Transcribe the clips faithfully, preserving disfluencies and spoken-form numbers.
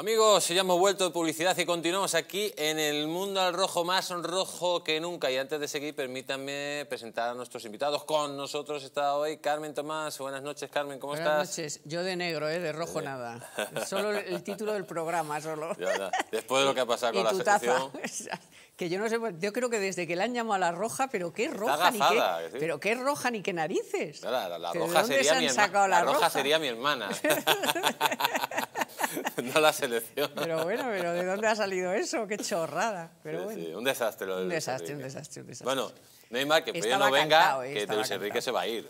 Amigos, ya hemos vuelto de publicidad y continuamos aquí en El Mundo al Rojo, más rojo que nunca. Y antes de seguir, permítanme presentar a nuestros invitados. Con nosotros está hoy Carmen Tomás. Buenas noches, Carmen, ¿cómo estás? Buenas noches. Yo de negro, ¿eh? De rojo nada. Solo el título del programa, solo. Ya, ya. Después de lo que ha pasado con la selección. Que yo no sé, yo creo que desde que la han llamado a la roja, pero qué roja, agafada, ni qué, ¿sí? Pero qué roja ni qué narices. La, la, la, roja, sería mi herma, la roja? roja sería mi hermana. No la selección. Pero bueno, pero ¿de dónde ha salido eso? Qué chorrada. Pero sí, bueno. Sí, un desastre lo de un Luis desastre, un desastre, un desastre. Bueno, Neymar, que ya no venga, cantado, eh, que Luis cantado. Enrique se va a ir.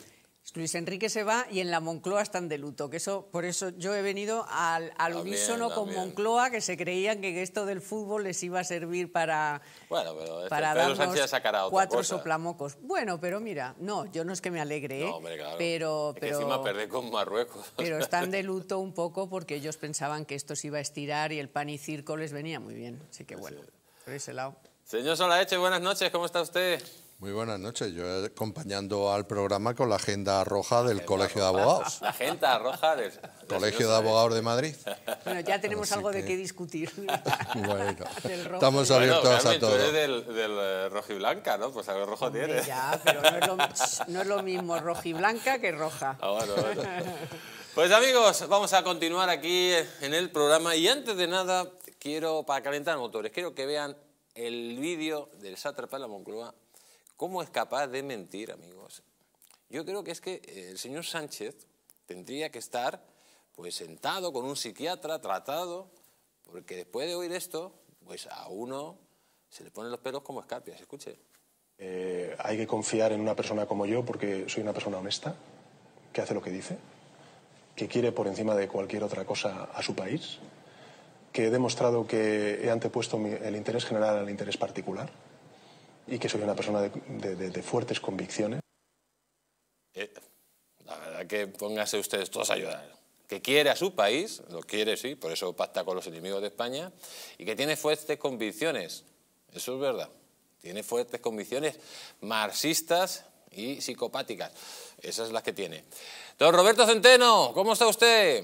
Luis Enrique se va y en la Moncloa están de luto, que eso, por eso yo he venido al, al también, unísono también. con Moncloa, que se creían que esto del fútbol les iba a servir para, bueno, pero este para darnos otra cuatro cosa. soplamocos. Bueno, pero mira, no, yo no es que me alegre, no, hombre, claro. pero, pero, es que encima perdé con Marruecos. Pero están de luto un poco porque ellos pensaban que esto se iba a estirar y el pan y circo les venía muy bien, así que bueno, sí. por ese lado. Señor Solaeche, buenas noches, ¿cómo está usted? Muy buenas noches. Yo acompañando al programa con la agenda roja del Colegio de Abogados. La agenda roja del Colegio de Abogados de Madrid. Bueno, ya tenemos Así algo que... de qué discutir. Bueno, estamos abiertos bueno, Carmen, a todo. Tú eres del, del rojiblanca, ¿no? Pues algo rojo Hombre, tienes. Ya, pero no es, lo, no es lo mismo rojiblanca que roja. Ah, bueno, bueno. Pues amigos, vamos a continuar aquí en el programa. Y antes de nada, quiero, para calentar motores, quiero que vean el vídeo del sátrapa de la Moncloa. ¿Cómo es capaz de mentir, amigos? Yo creo que es que el señor Sánchez tendría que estar pues sentado con un psiquiatra tratado, porque después de oír esto, pues a uno se le ponen los pelos como escarpias. Escuche. Eh, hay que confiar en una persona como yo porque soy una persona honesta, que hace lo que dice, que quiere por encima de cualquier otra cosa a su país, que he demostrado que he antepuesto mi, el interés general al interés particular, y que soy una persona de, de, de, de fuertes convicciones. Eh, la verdad que pónganse ustedes todos a ayudar. Que quiere a su país, lo quiere, sí, por eso pacta con los enemigos de España, y que tiene fuertes convicciones, eso es verdad. Tiene fuertes convicciones marxistas y psicopáticas, esas son las que tiene. Don Roberto Centeno, ¿cómo está usted?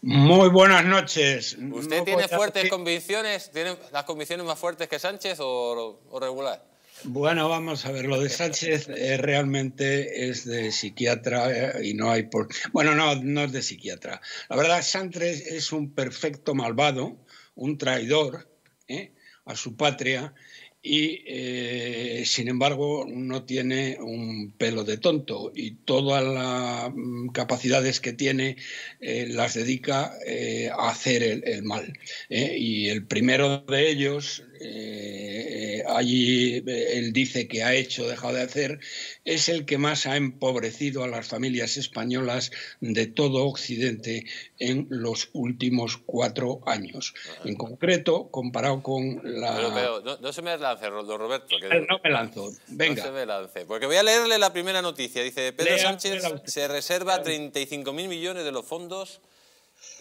Muy buenas noches. ¿Usted no tiene fuertes decir... convicciones? ¿Tiene las convicciones más fuertes que Sánchez o, o regular? Bueno, vamos a ver, lo de Sánchez eh, realmente es de psiquiatra eh, y no hay por... Bueno, no, no es de psiquiatra. La verdad, Sánchez es un perfecto malvado, un traidor eh, a su patria y, eh, sin embargo, no tiene un pelo de tonto y todas las capacidades que tiene eh, las dedica eh, a hacer el, el mal. Eh, y el primero de ellos... Eh, allí él dice que ha hecho, dejado de hacer, es el que más ha empobrecido a las familias españolas de todo Occidente en los últimos cuatro años. Ajá. En concreto, comparado con la... Pero, pero, no, no se me lance, don Roberto. Que... No me lanzo, venga. No se me lance, porque voy a leerle la primera noticia. Dice, Pedro Lea, Sánchez la... se reserva treinta y cinco mil millones de los fondos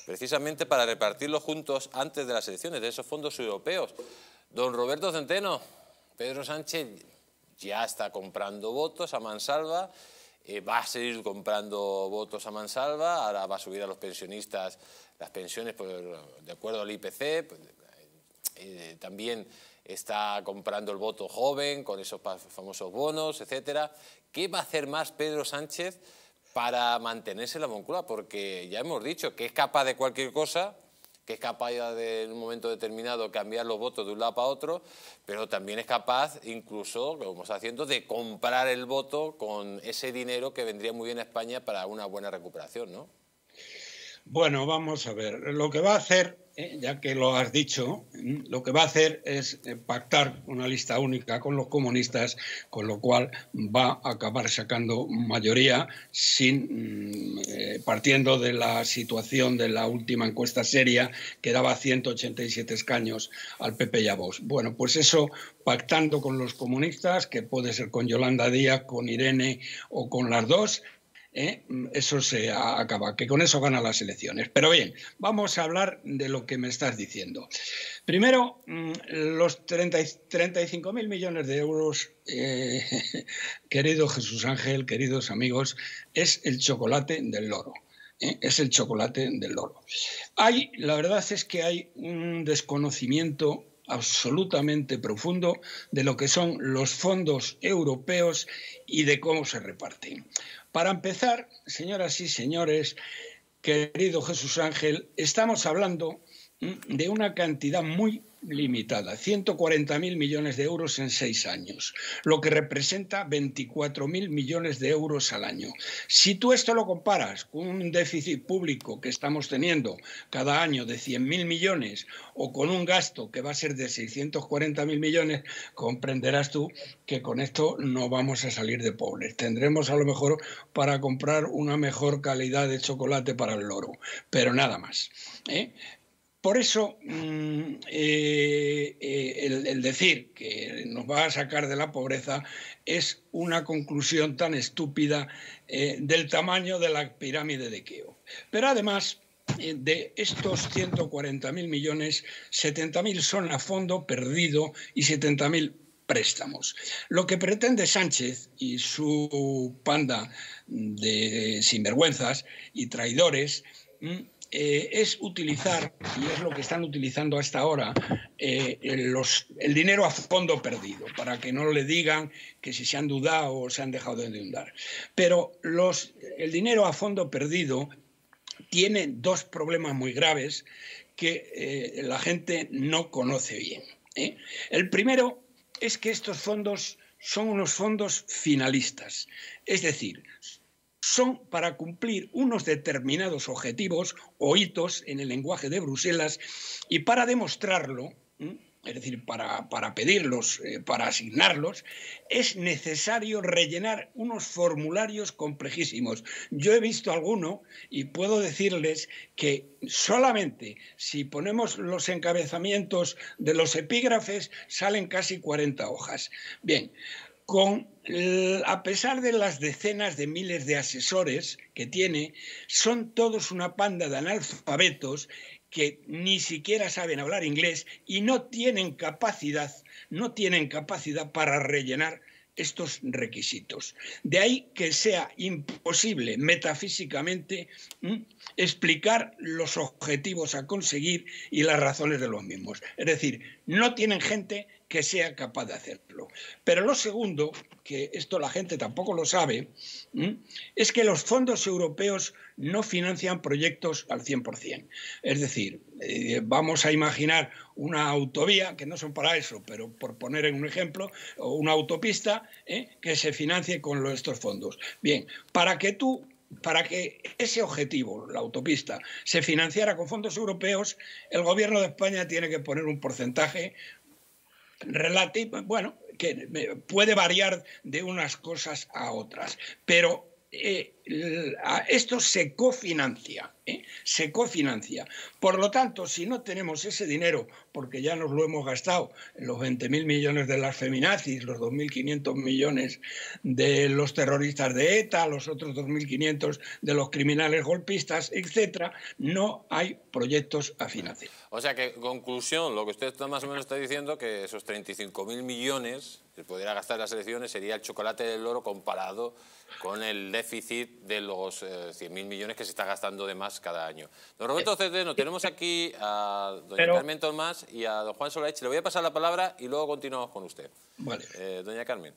precisamente para repartirlos juntos antes de las elecciones, de esos fondos europeos. Don Roberto Centeno, Pedro Sánchez ya está comprando votos a mansalva, eh, va a seguir comprando votos a mansalva, ahora va a subir a los pensionistas las pensiones por, de acuerdo al I P C, pues, eh, también está comprando el voto joven con esos famosos bonos, etcétera. ¿Qué va a hacer más Pedro Sánchez para mantenerse en la Moncloa? Porque ya hemos dicho que es capaz de cualquier cosa, que es capaz de, en un momento determinado, cambiar los votos de un lado para otro, pero también es capaz, incluso, como está haciendo, de comprar el voto con ese dinero que vendría muy bien a España para una buena recuperación, ¿no? Bueno, vamos a ver. Lo que va a hacer, eh, ya que lo has dicho, lo que va a hacer es pactar una lista única con los comunistas, con lo cual va a acabar sacando mayoría sin eh, partiendo de la situación de la última encuesta seria que daba ciento ochenta y siete escaños al P P y a Vox. Bueno, pues eso, pactando con los comunistas, que puede ser con Yolanda Díaz, con Irene o con las dos, ¿Eh? eso se acaba, que con eso gana las elecciones. Pero bien, vamos a hablar de lo que me estás diciendo. Primero, los treinta y cinco mil millones de euros, eh, querido Jesús Ángel, queridos amigos, es el chocolate del loro. ¿eh? Es el chocolate del loro. Hay, la verdad es que hay un desconocimiento absolutamente profundo de lo que son los fondos europeos y de cómo se reparten. Para empezar, señoras y señores, querido Jesús Ángel, estamos hablando de una cantidad muy limitada, ciento cuarenta mil millones de euros en seis años, lo que representa veinticuatro mil millones de euros al año. Si tú esto lo comparas con un déficit público que estamos teniendo cada año de cien mil millones o con un gasto que va a ser de seiscientos cuarenta mil millones, comprenderás tú que con esto no vamos a salir de pobres. Tendremos a lo mejor para comprar una mejor calidad de chocolate para el loro, pero nada más, ¿eh? Por eso, eh, eh, el, el decir que nos va a sacar de la pobreza es una conclusión tan estúpida eh, del tamaño de la pirámide de Keo. Pero además, eh, de estos ciento cuarenta mil millones, setenta mil son a fondo perdido y setenta mil préstamos. Lo que pretende Sánchez y su panda de sinvergüenzas y traidores ¿m? Eh, es utilizar, y es lo que están utilizando hasta ahora, eh, los, el dinero a fondo perdido, para que no le digan que si se han dudado o se han dejado de endeudar. Pero los, el dinero a fondo perdido tiene dos problemas muy graves que eh, la gente no conoce bien, ¿eh? El primero es que estos fondos son unos fondos finalistas, es decir, son para cumplir unos determinados objetivos o hitos en el lenguaje de Bruselas y para demostrarlo, ¿eh? es decir, para, para pedirlos, eh, para asignarlos, es necesario rellenar unos formularios complejísimos. Yo he visto alguno y puedo decirles que solamente si ponemos los encabezamientos de los epígrafes salen casi cuarenta hojas. Bien. Con, a pesar de las decenas de miles de asesores que tiene, son todos una panda de analfabetos que ni siquiera saben hablar inglés y no tienen capacidad, no tienen capacidad para rellenar estos requisitos. De ahí que sea imposible metafísicamente ¿m? explicar los objetivos a conseguir y las razones de los mismos. Es decir, no tienen gente que sea capaz de hacerlo. Pero lo segundo, que esto la gente tampoco lo sabe, ¿m? es que los fondos europeos no financian proyectos al cien por cien. Es decir, eh, vamos a imaginar una autovía, que no son para eso, pero por poner en un ejemplo, o una autopista, ¿eh? que se financie con lo, estos fondos. Bien, para que tú... Para que ese objetivo, la autopista, se financiara con fondos europeos, el Gobierno de España tiene que poner un porcentaje relativo, bueno, que puede variar de unas cosas a otras, pero eh, esto se cofinancia, ¿eh? se cofinancia. Por lo tanto, si no tenemos ese dinero, porque ya nos lo hemos gastado, los veinte mil millones de las feminazis, los dos mil quinientos millones de los terroristas de ETA, los otros dos mil quinientos de los criminales golpistas, etcétera, no hay proyectos a financiar. O sea que, conclusión, lo que usted más o menos está diciendo, que esos treinta y cinco mil millones que pudiera gastar las elecciones sería el chocolate del loro comparado con el déficit de los eh, cien mil millones que se está gastando de más cada año. Don Roberto Centeno, tenemos aquí a doña Pero... Carmen Tomás y a don Juan Solaeche. Le voy a pasar la palabra y luego continuamos con usted. Vale. Eh, doña Carmen.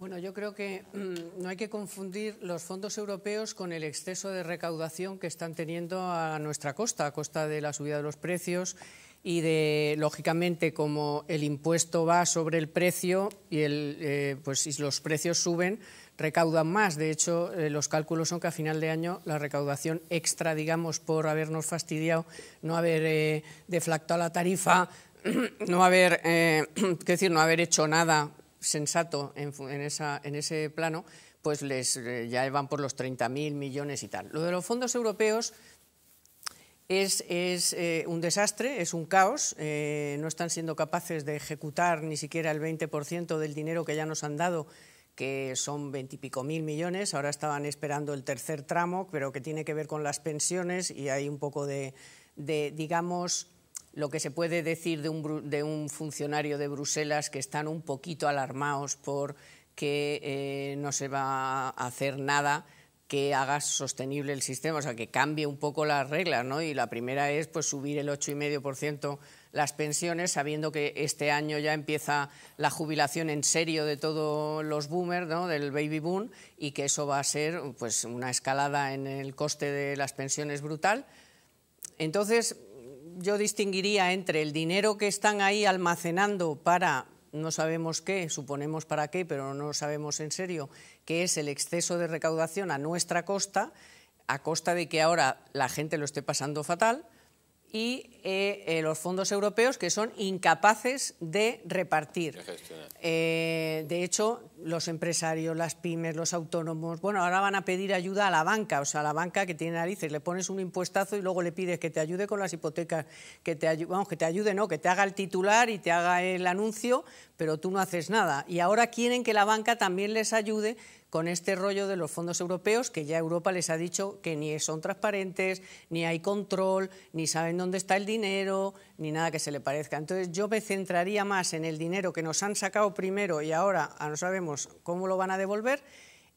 Bueno, yo creo que mmm, no hay que confundir los fondos europeos con el exceso de recaudación que están teniendo a nuestra costa, a costa de la subida de los precios y de, lógicamente, como el impuesto va sobre el precio y el, eh, pues, si los precios suben, recaudan más. De hecho, eh, los cálculos son que a final de año la recaudación extra, digamos, por habernos fastidiado, no haber eh, deflactado la tarifa, no haber, eh, quiero decir, no haber hecho nada sensato en, en, esa, en ese plano, pues les eh, ya van por los treinta mil millones y tal. Lo de los fondos europeos es, es eh, un desastre, es un caos, eh, no están siendo capaces de ejecutar ni siquiera el veinte por ciento del dinero que ya nos han dado, que son veintipico mil millones, ahora estaban esperando el tercer tramo, pero que tiene que ver con las pensiones y hay un poco de, de digamos, lo que se puede decir de un, de un funcionario de Bruselas que están un poquito alarmados porque eh, no se va a hacer nada que haga sostenible el sistema, o sea, que cambie un poco las reglas, ¿no? Y la primera es pues subir el ocho coma cinco por ciento las pensiones, sabiendo que este año ya empieza la jubilación en serio de todos los boomers, ¿no?, del baby boom, y que eso va a ser pues una escalada en el coste de las pensiones brutal. Entonces, yo distinguiría entre el dinero que están ahí almacenando para... no sabemos qué, suponemos para qué, pero no sabemos en serio, que es el exceso de recaudación a nuestra costa, a costa de que ahora la gente lo esté pasando fatal, y eh, eh, los fondos europeos, que son incapaces de repartir. Eh, de hecho, los empresarios, las pymes, los autónomos, bueno, ahora van a pedir ayuda a la banca, o sea, a la banca que tiene narices, le pones un impuestazo y luego le pides que te ayude con las hipotecas, que te ayude, vamos, que te ayude, no, que te haga el titular y te haga el anuncio, pero tú no haces nada. Y ahora quieren que la banca también les ayude con este rollo de los fondos europeos, que ya Europa les ha dicho que ni son transparentes, ni hay control, ni saben dónde está el dinero, ni nada que se le parezca. Entonces yo me centraría más en el dinero que nos han sacado primero y ahora no sabemos cómo lo van a devolver,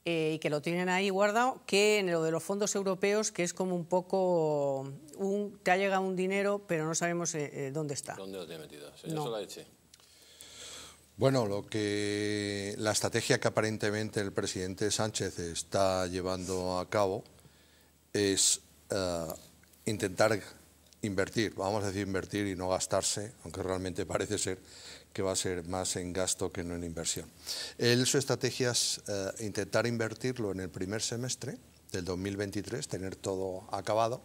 eh, y que lo tienen ahí guardado, que en lo de los fondos europeos, que es como un poco... Un, te ha llegado un dinero, pero no sabemos eh, dónde está. ¿Dónde lo tiene metido? Señor no. Solaeche. Bueno, lo que, la estrategia que aparentemente el presidente Sánchez está llevando a cabo es uh, intentar invertir, vamos a decir invertir y no gastarse, aunque realmente parece ser que va a ser más en gasto que no en inversión. Él, su estrategia es uh, intentar invertirlo en el primer semestre del dos mil veintitrés, tener todo acabado,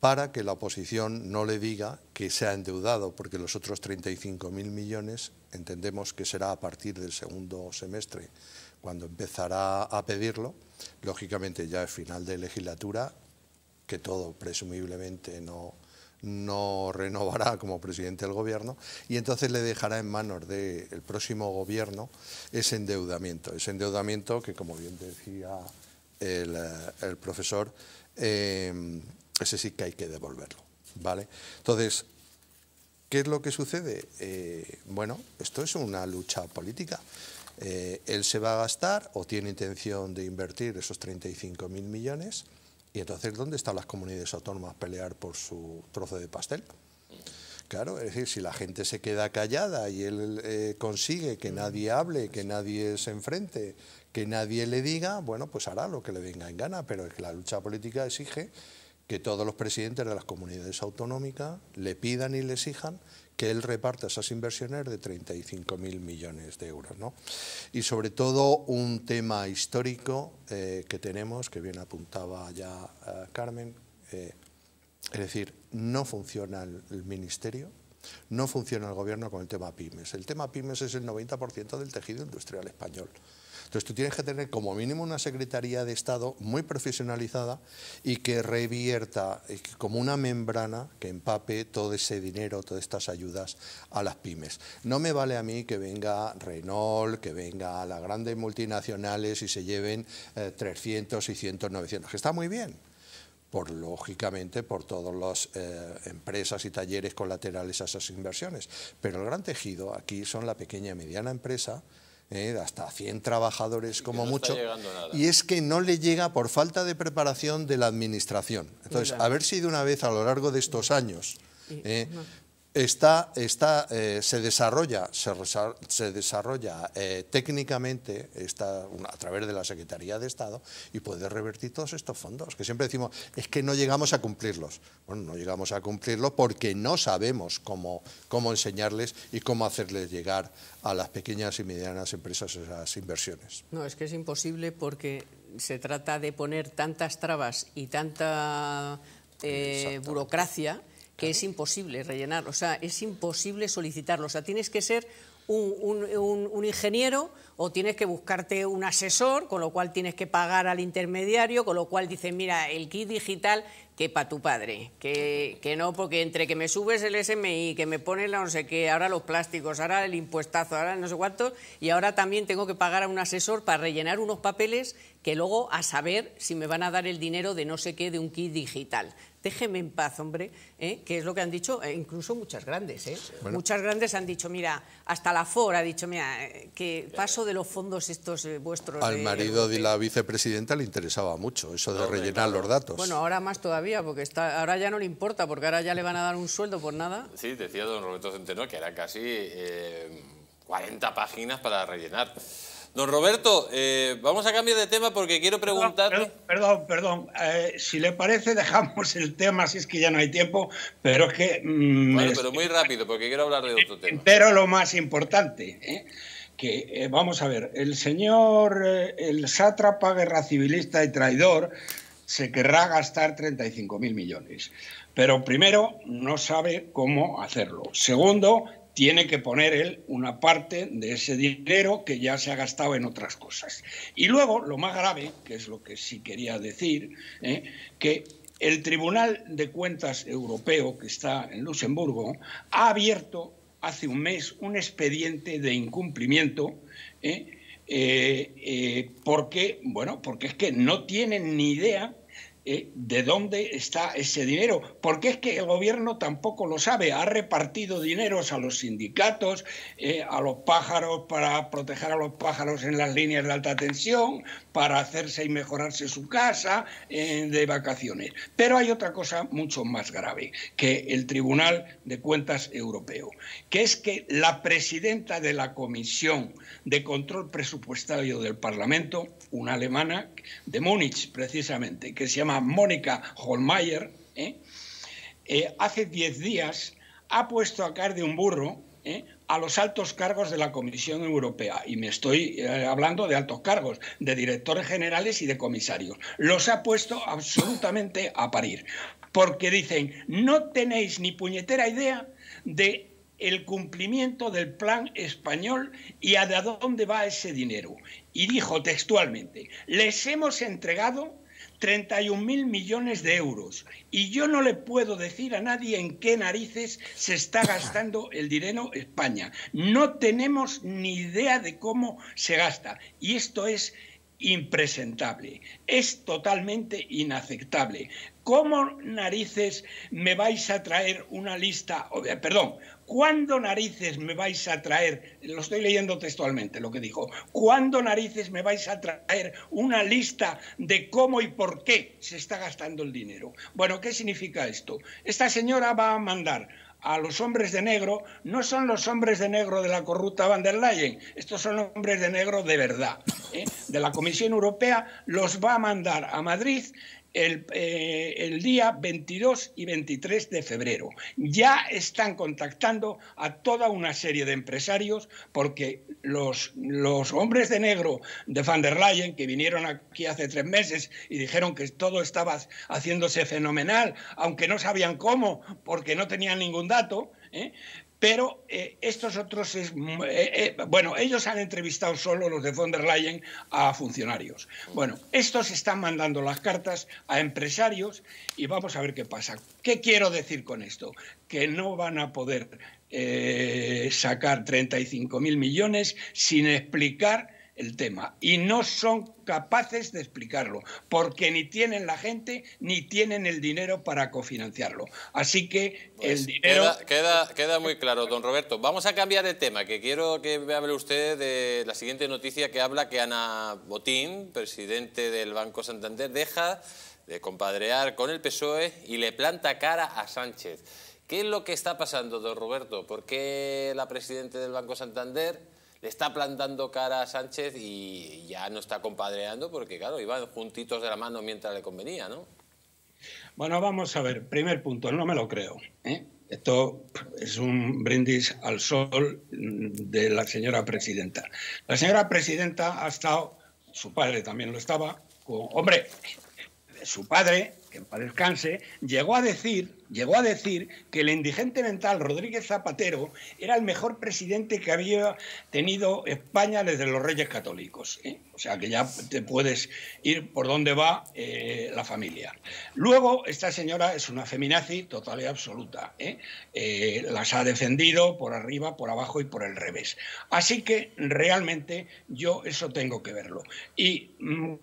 para que la oposición no le diga que se ha endeudado, porque los otros treinta y cinco mil millones entendemos que será a partir del segundo semestre, cuando empezará a pedirlo. Lógicamente ya es final de legislatura, que todo presumiblemente no, no renovará como presidente del gobierno, y entonces le dejará en manos del próximo gobierno ese endeudamiento, ese endeudamiento que, como bien decía el, el profesor, eh, ese sí que hay que devolverlo, ¿vale? Entonces, ¿qué es lo que sucede? Eh, bueno, esto es una lucha política. Eh, él se va a gastar o tiene intención de invertir esos treinta y cinco mil millones, y entonces, ¿dónde están las comunidades autónomas a pelear por su trozo de pastel? Claro, es decir, si la gente se queda callada y él eh, consigue que nadie hable, que nadie se enfrente, que nadie le diga, bueno, pues hará lo que le venga en gana, pero es que la lucha política exige que todos los presidentes de las comunidades autonómicas le pidan y le exijan que él reparta esas inversiones de treinta y cinco mil millones de euros, ¿no? Y sobre todo un tema histórico eh, que tenemos, que bien apuntaba ya eh, Carmen, eh, es decir, no funciona el, el ministerio, no funciona el gobierno con el tema pymes. El tema pymes es el noventa por ciento del tejido industrial español. Entonces tú tienes que tener como mínimo una Secretaría de Estado muy profesionalizada y que revierta como una membrana que empape todo ese dinero, todas estas ayudas a las pymes. No me vale a mí que venga Renault, que venga las grandes multinacionales y se lleven eh, trescientos, seiscientos, novecientos, que está muy bien. Por, lógicamente, por todas las eh, empresas y talleres colaterales a esas inversiones. Pero el gran tejido aquí son la pequeña y mediana empresa, Eh, hasta cien trabajadores como mucho, y es que no le llega por falta de preparación de la administración. Entonces, haber sido una vez a lo largo de estos años, eh, está, está, eh, se desarrolla, se, se desarrolla eh, técnicamente está, a través de la Secretaría de Estado, y puede revertir todos estos fondos, que siempre decimos, es que no llegamos a cumplirlos. Bueno, no llegamos a cumplirlos porque no sabemos cómo, cómo enseñarles y cómo hacerles llegar a las pequeñas y medianas empresas esas inversiones. No, es que es imposible porque se trata de poner tantas trabas y tanta eh, burocracia que es imposible rellenar, o sea, es imposible solicitarlo, o sea, tienes que ser un, un, un, un ingeniero o tienes que buscarte un asesor, con lo cual tienes que pagar al intermediario, con lo cual dicen, mira, el kit digital que para tu padre, que, que no, porque entre que me subes el S M I, que me pones la no sé qué, ahora los plásticos, ahora el impuestazo, ahora no sé cuántos, y ahora también tengo que pagar a un asesor para rellenar unos papeles que luego a saber si me van a dar el dinero de no sé qué, de un kit digital. Déjeme en paz, hombre, ¿eh? Que es lo que han dicho eh, incluso muchas grandes. ¿eh? Bueno. Muchas grandes han dicho, mira, hasta la Ford ha dicho, mira, eh, que paso de los fondos estos eh, vuestros... Al eh, marido de la vicepresidenta le interesaba mucho eso de no, rellenar no, no. los datos. Bueno, ahora más todavía, porque está, ahora ya no le importa, porque ahora ya le van a dar un sueldo por nada. Sí, decía don Roberto Centeno que era casi eh, cuarenta páginas para rellenar. Don Roberto, eh, vamos a cambiar de tema porque quiero preguntarle... Perdón, perdón. perdón. Eh, si le parece, dejamos el tema, si es que ya no hay tiempo, pero es que... Mmm, bueno, pero muy rápido, porque quiero hablar de otro tema. Pero lo más importante, ¿eh? que eh, vamos a ver, el señor, eh, el sátrapa guerra civilista y traidor, se querrá gastar treinta y cinco mil millones. Pero primero, no sabe cómo hacerlo. Segundo... tiene que poner él una parte de ese dinero que ya se ha gastado en otras cosas. Y luego, lo más grave, que es lo que sí quería decir, ¿eh? que el Tribunal de Cuentas Europeo, que está en Luxemburgo, ha abierto hace un mes un expediente de incumplimiento, ¿eh? Eh, eh, porque, bueno, porque es que no tienen ni idea Eh, de dónde está ese dinero, porque es que el gobierno tampoco lo sabe. Ha repartido dineros a los sindicatos, eh, a los pájaros, para proteger a los pájaros en las líneas de alta tensión, para hacerse y mejorarse su casa eh, de vacaciones. Pero hay otra cosa mucho más grave que el Tribunal de Cuentas Europeo, que es que la presidenta de la Comisión de Control Presupuestario del Parlamento, una alemana de Múnich precisamente, que se llama Mónica Hohlmeier, ¿eh? Eh, hace diez días ha puesto a caer de un burro ¿eh? a los altos cargos de la Comisión Europea, y me estoy eh, hablando de altos cargos, de directores generales y de comisarios. Los ha puesto absolutamente a parir, porque dicen, no tenéis ni puñetera idea de el cumplimiento del plan español y a dónde va ese dinero. Y dijo textualmente, les hemos entregado treinta y un mil millones de euros y yo no le puedo decir a nadie en qué narices se está gastando el dinero España. No tenemos ni idea de cómo se gasta, y esto es impresentable, es totalmente inaceptable. ¿Cómo narices me vais a traer una lista? Perdón, ¿cuándo narices me vais a traer? Lo estoy leyendo textualmente lo que dijo. ¿Cuándo narices me vais a traer una lista de cómo y por qué se está gastando el dinero? Bueno, ¿qué significa esto? Esta señora va a mandar a los hombres de negro. No son los hombres de negro de la corrupta von der Leyen, estos son hombres de negro de verdad, ¿eh? de la Comisión Europea. Los va a mandar a Madrid el, eh, el día veintidós y veintitrés de febrero. Ya están contactando a toda una serie de empresarios, porque los, los hombres de negro de von der Leyen, que vinieron aquí hace tres meses y dijeron que todo estaba haciéndose fenomenal, aunque no sabían cómo, porque no tenían ningún dato, ¿eh? Pero eh, estos otros, es, eh, eh, bueno, ellos han entrevistado solo, los de von der Leyen, a funcionarios. Bueno, estos están mandando las cartas a empresarios y vamos a ver qué pasa. ¿Qué quiero decir con esto? Que no van a poder eh, sacar treinta y cinco mil millones sin explicar el tema. Y no son capaces de explicarlo, porque ni tienen la gente ni tienen el dinero para cofinanciarlo. Así que pues el dinero... Queda, queda, queda muy claro, don Roberto. Vamos a cambiar de tema, que quiero que me hable usted de la siguiente noticia, que habla que Ana Botín, presidente del Banco Santander, deja de compadrear con el P S O E y le planta cara a Sánchez. ¿Qué es lo que está pasando, don Roberto? ¿Por qué la presidenta del Banco Santander le está plantando cara a Sánchez y ya no está compadreando? Porque, claro, iban juntitos de la mano mientras le convenía, ¿no? Bueno, vamos a ver. Primer punto, no me lo creo, ¿eh? Esto es un brindis al sol de la señora presidenta. La señora presidenta ha estado, su padre también lo estaba, con... Hombre, su padre, que en paz descanse, llegó a decir, llegó a decir que el indigente mental Rodríguez Zapatero era el mejor presidente que había tenido España desde los Reyes Católicos, ¿eh? O sea, que ya te puedes ir por donde va eh, la familia. Luego, esta señora es una feminazi total y absoluta, ¿eh? Eh, las ha defendido por arriba, por abajo y por el revés. Así que, realmente, yo eso tengo que verlo. Y,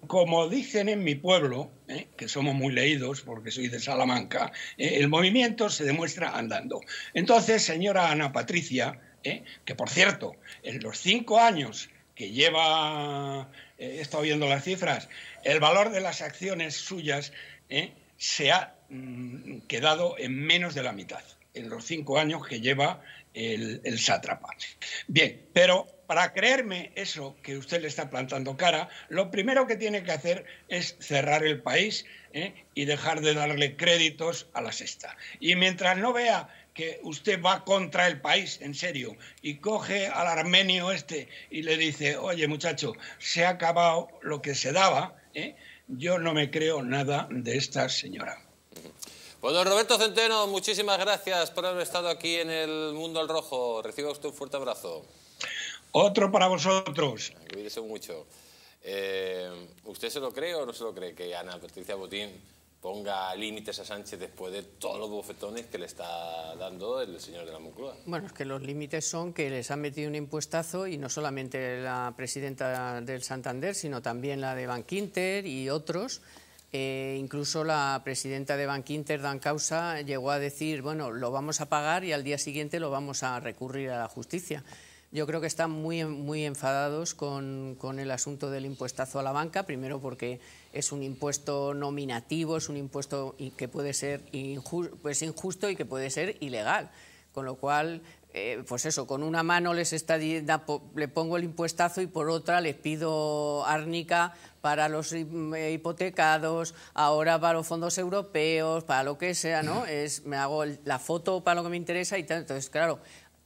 como dicen en mi pueblo, ¿eh? que somos muy leídos porque soy de Salamanca, ¿eh? el movimiento se demuestra andando. Entonces, señora Ana Patricia, ¿eh? que por cierto, en los cinco años que lleva, eh, he estado viendo las cifras, el valor de las acciones suyas ¿eh? se ha mm, quedado en menos de la mitad, en los cinco años que lleva el, el sátrapa. Bien, pero para creerme eso que usted le está plantando cara, lo primero que tiene que hacer es cerrar el país ¿eh? y dejar de darle créditos a la Sexta. Y mientras no vea que usted va contra el país, en serio, y coge al armenio este y le dice, oye, muchacho, se ha acabado lo que se daba, ¿eh? yo no me creo nada de esta señora. Pues don Roberto Centeno, muchísimas gracias por haber estado aquí en El Mundo al Rojo. Reciba usted un fuerte abrazo. Otro para vosotros. Cuídese mucho. Eh, ¿Usted se lo cree o no se lo cree que Ana Patricia Botín ponga límites a Sánchez después de todos los bofetones que le está dando el señor de la Moncloa? Bueno, es que los límites son que les han metido un impuestazo y no solamente la presidenta del Santander, sino también la de Bankinter y otros. Eh, incluso la presidenta de Bankinter, Dan Causa, llegó a decir, bueno, lo vamos a pagar y al día siguiente lo vamos a recurrir a la justicia. Yo creo que están muy, muy enfadados con, con el asunto del impuestazo a la banca, primero porque es un impuesto nominativo, es un impuesto que puede ser injusto, pues injusto y que puede ser ilegal, con lo cual, eh, pues eso, con una mano les está, le pongo el impuestazo y por otra les pido árnica para los hipotecados, ahora para los fondos europeos, para lo que sea, ¿no? Es, me hago el, la foto para lo que me interesa y tal, entonces, claro.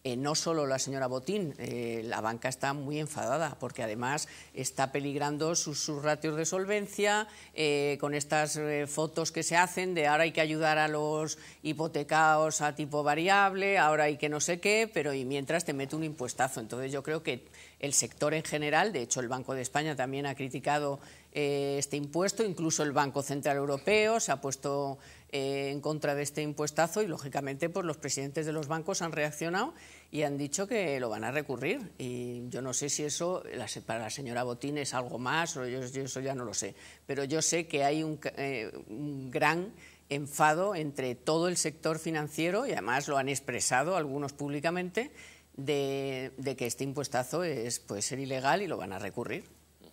Eh, no solo la señora Botín, eh, la banca está muy enfadada porque además está peligrando sus, sus ratios de solvencia eh, con estas eh, fotos que se hacen de ahora hay que ayudar a los hipotecados a tipo variable, ahora hay que no sé qué, pero y mientras te mete un impuestazo. Entonces yo creo que el sector en general, de hecho el Banco de España también ha criticado eh, este impuesto, incluso el Banco Central Europeo se ha puesto en contra de este impuestazo y, lógicamente, pues los presidentes de los bancos han reaccionado y han dicho que lo van a recurrir. Y yo no sé si eso para la señora Botín es algo más, o yo, yo eso ya no lo sé. Pero yo sé que hay un, eh, un gran enfado entre todo el sector financiero y, además, lo han expresado algunos públicamente de, de que este impuestazo es, puede ser ilegal y lo van a recurrir.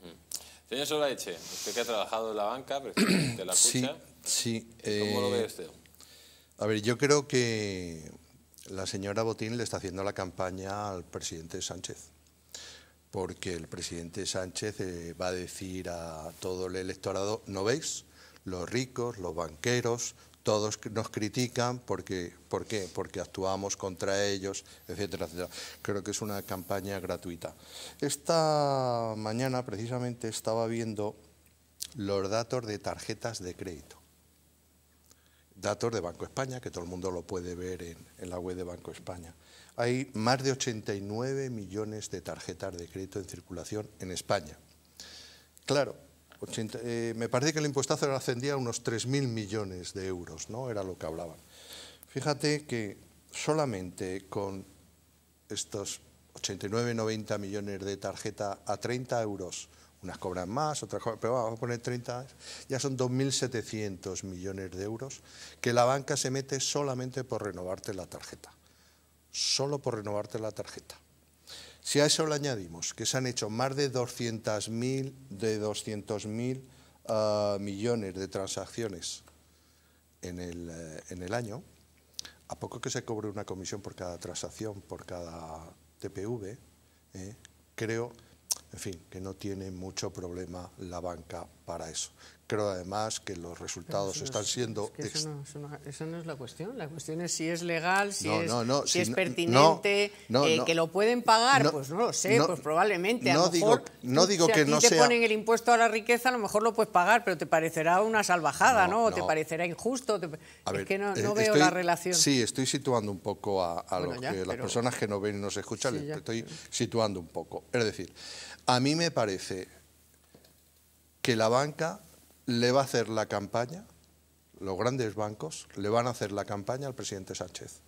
Uh-huh. Señor Solaeche, usted que ha trabajado en la banca, presidente de la sí. Cucha. Sí, eh, ¿cómo lo ve usted? A ver, yo creo que la señora Botín le está haciendo la campaña al presidente Sánchez, porque el presidente Sánchez eh, va a decir a todo el electorado, ¿no veis? Los ricos, los banqueros, todos nos critican, porque, ¿por qué? Porque actuamos contra ellos, etcétera, etcétera. Creo que es una campaña gratuita. Esta mañana, precisamente, estaba viendo los datos de tarjetas de crédito. Datos de Banco España, que todo el mundo lo puede ver en, en la web de Banco España. Hay más de ochenta y nueve millones de tarjetas de crédito en circulación en España. Claro, ochenta, eh, me parece que el impuestazo ascendía a unos tres mil millones de euros, ¿no? Era lo que hablaban. Fíjate que solamente con estos ochenta y nueve, noventa millones de tarjeta a treinta euros, unas cobran más, otras cobran, pero vamos a poner treinta, ya son dos mil setecientos millones de euros que la banca se mete solamente por renovarte la tarjeta. Solo por renovarte la tarjeta. Si a eso le añadimos que se han hecho más de doscientos mil uh, millones de transacciones en el, uh, en el año, ¿a poco que se cobre una comisión por cada transacción, por cada T P V? ¿Eh? Creo En fin, que no tiene mucho problema la banca para eso. Creo además que los resultados no, están siendo... Es que eso, no, eso, no, eso no es la cuestión. La cuestión es si es legal, si no, es, no, no, si si es no, pertinente, no, no, eh, no, que lo pueden pagar. No, pues no lo sé, no, pues probablemente. A no lo mejor, digo, no digo si que a ti no te sea... ponen el impuesto a la riqueza, a lo mejor lo puedes pagar, pero te parecerá una salvajada, ¿no? ¿no? O no. te parecerá injusto. Te... Es ver, que no, no veo estoy, la relación. Sí, estoy situando un poco a, a bueno, los ya, que, pero... las personas que no ven y no se escuchan. Sí, les estoy situando un poco. Es decir... A mí me parece que la banca le va a hacer la campaña, los grandes bancos le van a hacer la campaña al presidente Sánchez.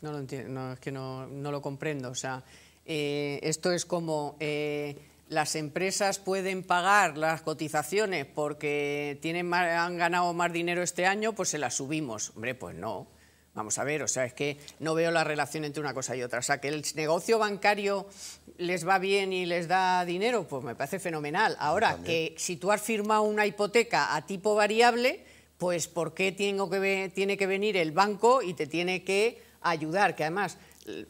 No lo entiendo, no, es que no, no lo comprendo. O sea, eh, esto es como eh, las empresas pueden pagar las cotizaciones porque tienen más, han ganado más dinero este año, pues se las subimos. Hombre, pues no. Vamos a ver, o sea, es que no veo la relación entre una cosa y otra. O sea, que el negocio bancario les va bien y les da dinero, pues me parece fenomenal. Ahora, que si tú has firmado una hipoteca a tipo variable, pues ¿por qué tengo que, tiene que venir el banco y te tiene que ayudar? Que además...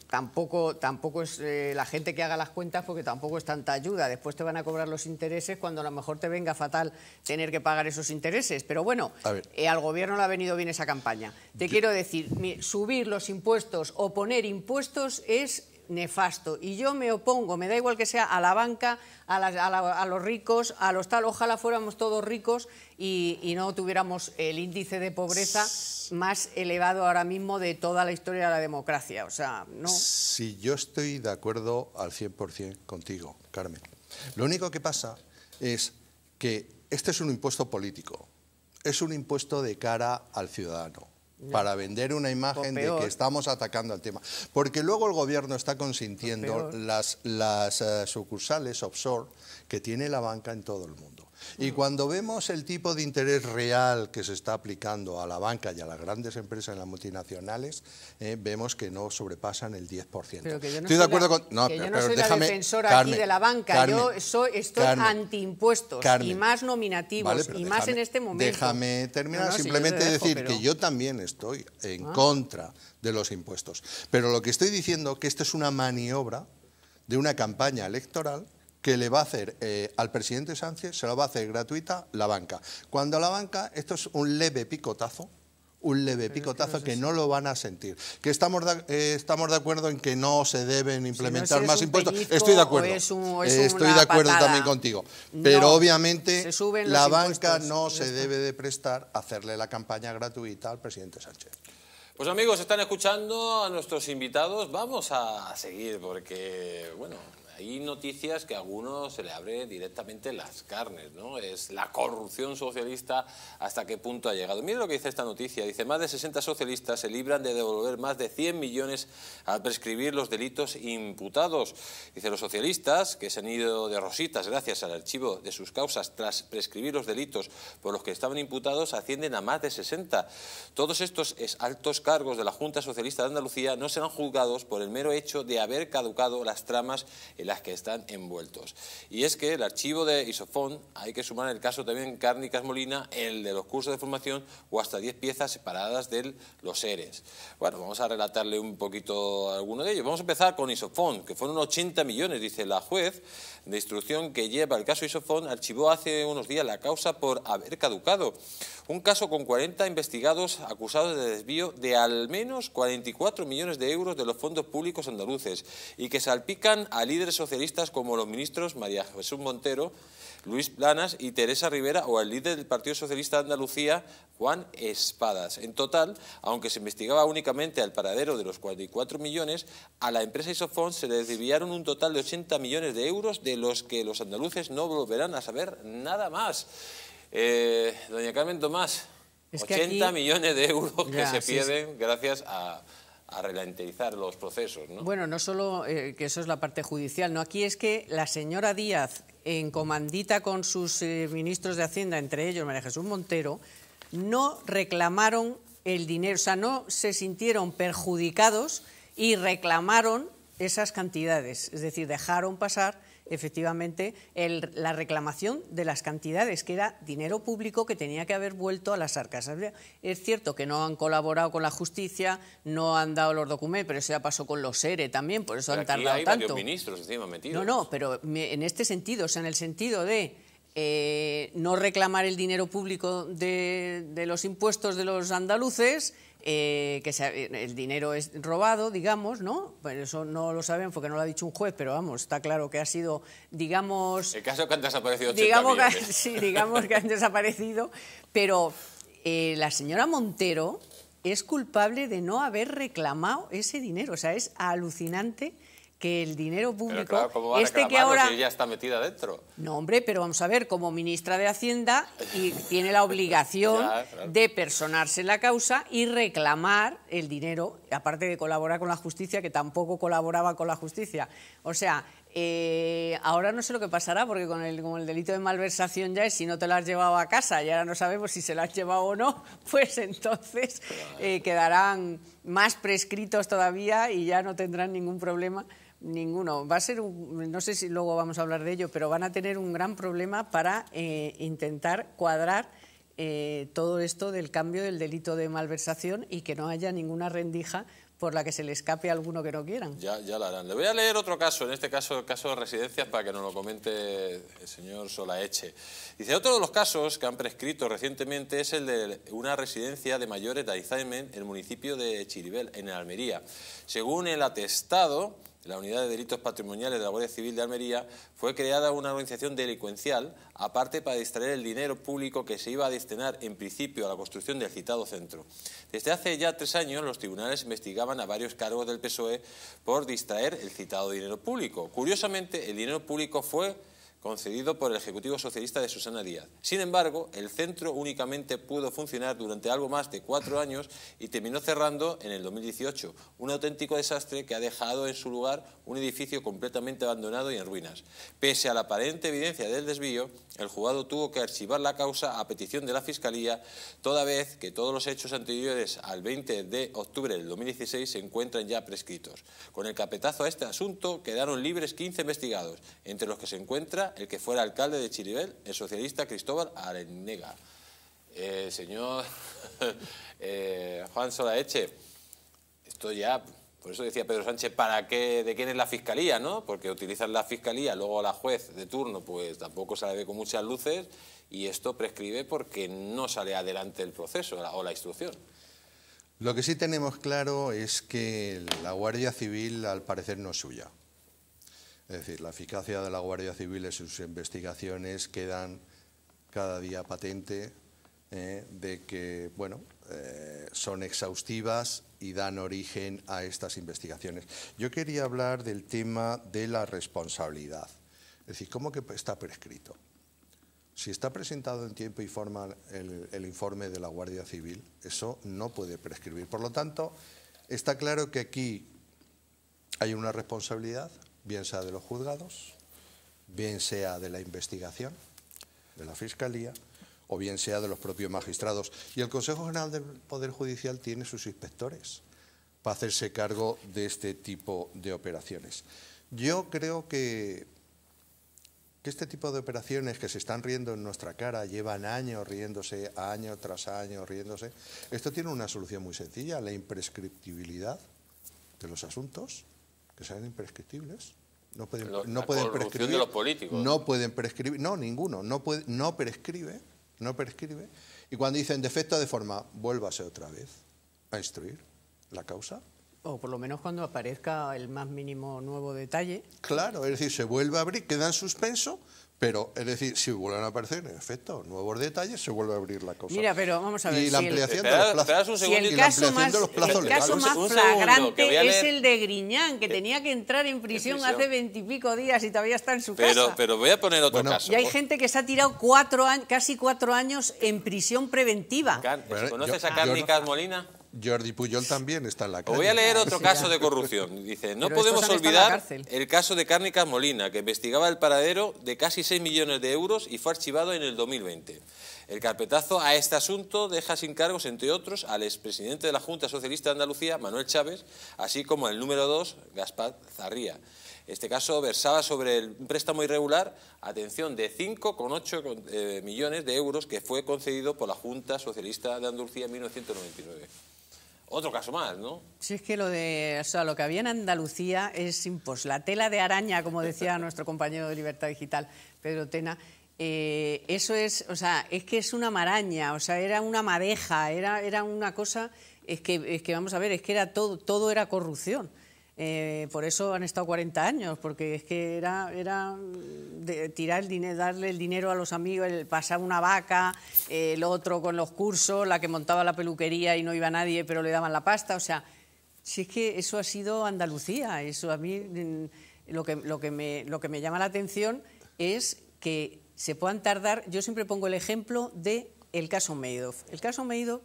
Tampoco, tampoco es eh, la gente que haga las cuentas, porque tampoco es tanta ayuda. Después te van a cobrar los intereses cuando a lo mejor te venga fatal tener que pagar esos intereses. Pero bueno, eh, al gobierno le ha venido bien esa campaña. Te Yo... quiero decir, subir los impuestos o poner impuestos es... nefasto, y yo me opongo, me da igual que sea a la banca, a, las, a, la, a los ricos, a los tal, ojalá fuéramos todos ricos y, y no tuviéramos el índice de pobreza más elevado ahora mismo de toda la historia de la democracia, o sea, no... Sí, yo estoy de acuerdo al cien por cien contigo, Carmen. Lo único que pasa es que este es un impuesto político, es un impuesto de cara al ciudadano. Para vender una imagen de que estamos atacando al tema. Porque luego el gobierno está consintiendo las, las uh, sucursales offshore que tiene la banca en todo el mundo. Y uh-huh. cuando vemos el tipo de interés real que se está aplicando a la banca y a las grandes empresas, en las multinacionales, eh, vemos que no sobrepasan el diez por ciento. Pero que yo no estoy de acuerdo la, con... No, que pero, yo no pero, soy pero, la déjame, defensora Carmen, aquí de la banca. Carmen, yo soy, estoy Carmen, antiimpuestos Carmen, y más nominativos vale, y déjame, más en este momento. Déjame terminar no, no, simplemente si yo te dejo, decir pero... que yo también estoy en ah. contra de los impuestos. Pero lo que estoy diciendo es que esto es una maniobra de una campaña electoral que le va a hacer eh, al presidente Sánchez, se la va a hacer gratuita la banca. Cuando la banca, esto es un leve picotazo, un leve Pero picotazo es que, no, sé que no lo van a sentir. Que estamos de, eh, estamos de acuerdo en que no se deben implementar si no, si más impuestos. Estoy de acuerdo. Es un, es eh, estoy de acuerdo patada. también contigo. Pero no, obviamente la banca no se debe de prestar a hacerle la campaña gratuita al presidente Sánchez. Pues amigos, están escuchando a nuestros invitados. Vamos a seguir porque, bueno... Hay noticias que a algunos se le abre directamente las carnes, ¿no? Es la corrupción socialista, hasta qué punto ha llegado. Mira lo que dice esta noticia. Dice, más de sesenta socialistas se libran de devolver más de cien millones al prescribir los delitos imputados. Dice, los socialistas, que se han ido de rositas gracias al archivo de sus causas tras prescribir los delitos por los que estaban imputados, ascienden a más de sesenta. Todos estos altos cargos de la Junta Socialista de Andalucía no serán juzgados por el mero hecho de haber caducado las tramas en las que están envueltos. Y es que el archivo de Isofón, hay que sumar el caso también Cárnicas Molina, el de los cursos de formación o hasta diez piezas separadas de los ERES. Bueno, vamos a relatarle un poquito a alguno de ellos. Vamos a empezar con Isofón, que fueron ochenta millones, dice la juez de instrucción que lleva el caso Isofón, archivó hace unos días la causa por haber caducado. Un caso con cuarenta investigados acusados de desvío de al menos cuarenta y cuatro millones de euros de los fondos públicos andaluces y que salpican a líderes socialistas como los ministros María Jesús Montero, Luis Planas y Teresa Rivera o el líder del Partido Socialista de Andalucía, Juan Espadas. En total, aunque se investigaba únicamente al paradero de los cuarenta y cuatro millones, a la empresa Isofón se les desviaron un total de ochenta millones de euros de los que los andaluces no volverán a saber nada más. Eh, doña Carmen Tomás, es que ochenta millones de euros que ya, se pierden sí, sí. gracias a... a ralentizar los procesos, ¿no? Bueno, no solo eh, que eso es la parte judicial, no, aquí es que la señora Díaz, en comandita con sus eh, ministros de Hacienda, entre ellos María Jesús Montero, no reclamaron el dinero, o sea, no se sintieron perjudicados y reclamaron esas cantidades, es decir, dejaron pasar efectivamente el, la reclamación de las cantidades, que era dinero público que tenía que haber vuelto a las arcas. Es cierto que no han colaborado con la justicia, no han dado los documentos, pero eso ya pasó con los E R E también, por eso pero han tardado hay tanto. Ministros encima metidos. No, no, pero me, en este sentido, o sea, en el sentido de eh, no reclamar el dinero público de, de los impuestos de los andaluces. Eh, que se, el dinero es robado, digamos, ¿no? Bueno, eso no lo saben porque no lo ha dicho un juez, pero vamos, está claro que ha sido, digamos... El caso que han desaparecido ochenta digamos que, sí, digamos que han desaparecido, pero eh, la señora Montero es culpable de no haber reclamado ese dinero, o sea, es alucinante que el dinero público... Pero claro, ¿cómo va a este que ahora si ya está metida dentro? No, hombre, pero vamos a ver, como ministra de Hacienda y tiene la obligación ya, claro. de personarse en la causa y reclamar el dinero, aparte de colaborar con la justicia, que tampoco colaboraba con la justicia. O sea, eh, ahora no sé lo que pasará, porque con el, con el delito de malversación ya es si no te lo has llevado a casa y ahora no sabemos si se lo has llevado o no, pues entonces eh, quedarán más prescritos todavía y ya no tendrán ningún problema. Ninguno. Va a ser, un, no sé si luego vamos a hablar de ello, pero van a tener un gran problema para eh, intentar cuadrar eh, todo esto del cambio del delito de malversación y que no haya ninguna rendija por la que se le escape a alguno que no quieran. Ya, ya la harán. Le voy a leer otro caso, en este caso el caso de residencias, para que nos lo comente el señor Solaeche. Dice, otro de los casos que han prescrito recientemente es el de una residencia de mayores de Alzheimer en el municipio de Chiribel, en Almería. Según el atestado... La Unidad de Delitos Patrimoniales de la Guardia Civil de Almería fue creada una organización delincuencial, aparte para distraer el dinero público que se iba a destinar en principio a la construcción del citado centro. Desde hace ya tres años los tribunales investigaban a varios cargos del P S O E por distraer el citado dinero público. Curiosamente, el dinero público fue concedido por el Ejecutivo Socialista de Susana Díaz. Sin embargo, el centro únicamente pudo funcionar durante algo más de cuatro años y terminó cerrando en el dos mil dieciocho, un auténtico desastre que ha dejado en su lugar un edificio completamente abandonado y en ruinas. Pese a la aparente evidencia del desvío, el juzgado tuvo que archivar la causa a petición de la Fiscalía, toda vez que todos los hechos anteriores al veinte de octubre del dos mil dieciséis se encuentran ya prescritos. Con el carpetazo a este asunto quedaron libres quince investigados, entre los que se encuentra el que fuera alcalde de Chiribel, el socialista Cristóbal Arenega. Eh, señor eh, Juan Solaeche, esto ya, por eso decía Pedro Sánchez, ¿para qué, de quién es la fiscalía, no? Porque utilizan la fiscalía, luego la juez de turno, pues tampoco se la ve con muchas luces y esto prescribe porque no sale adelante el proceso la, o la instrucción. Lo que sí tenemos claro es que la Guardia Civil, al parecer, no es suya. Es decir, la eficacia de la Guardia Civil en sus investigaciones quedan cada día patente eh, de que, bueno, eh, son exhaustivas y dan origen a estas investigaciones. Yo quería hablar del tema de la responsabilidad. Es decir, ¿cómo que está prescrito? Si está presentado en tiempo y forma el, el informe de la Guardia Civil, eso no puede prescribir. Por lo tanto, está claro que aquí hay una responsabilidad, bien sea de los juzgados, bien sea de la investigación, de la Fiscalía, o bien sea de los propios magistrados. Y el Consejo General del Poder Judicial tiene sus inspectores para hacerse cargo de este tipo de operaciones. Yo creo que, que este tipo de operaciones que se están riendo en nuestra cara, llevan años riéndose, año tras año riéndose, esto tiene una solución muy sencilla, la imprescriptibilidad de los asuntos, que sean imprescriptibles, no pueden, no pueden prescribir, de los políticos. No pueden prescribir, no, ninguno, no, puede, no prescribe, no prescribe, y cuando dicen defecto de forma, vuélvase otra vez a instruir la causa. O por lo menos cuando aparezca el más mínimo nuevo detalle. Claro, es decir, se vuelve a abrir, queda en suspenso, pero es decir, si vuelven a aparecer, en efecto, nuevos detalles, se vuelve a abrir la cosa. Mira, pero vamos a ver. Y la ampliación de los plazos. El caso más flagrante es el de Griñán, que tenía que entrar en prisión, en prisión hace veintipico días y todavía está en su casa. Pero, pero voy a poner otro bueno, caso. Y hay gente que se ha tirado cuatro años, casi cuatro años en prisión preventiva. Bueno, ¿conoces yo, a Cárnicas no, Molina? Jordi Puyol también está en la cárcel. Voy a leer otro caso de corrupción. Dice, no podemos olvidar el caso de Cárnicas Molina, que investigaba el paradero de casi seis millones de euros y fue archivado en el dos mil veinte. El carpetazo a este asunto deja sin cargos, entre otros, al expresidente de la Junta Socialista de Andalucía, Manuel Chávez, así como al número dos, Gaspar Zarría. Este caso versaba sobre el préstamo irregular, atención, de cinco coma ocho eh, millones de euros que fue concedido por la Junta Socialista de Andalucía en mil novecientos noventa y nueve. Otro caso más, ¿no? Sí, es que lo de, o sea, lo que había en Andalucía es impos, la tela de araña, como decía nuestro compañero de Libertad Digital, Pedro Tena. Eh, eso es, o sea, es que es una maraña, o sea, era una madeja, era, era una cosa, es que, es que vamos a ver, es que era todo, todo era corrupción. Eh, por eso han estado cuarenta años, porque es que era, era de tirar el dinero, darle el dinero a los amigos, el pasar una vaca, eh, el otro con los cursos, la que montaba la peluquería y no iba nadie, pero le daban la pasta. O sea, si es que eso ha sido Andalucía. Eso a mí lo que, lo que me, lo que me llama la atención es que se puedan tardar. Yo siempre pongo el ejemplo del caso Madoff. El caso Madoff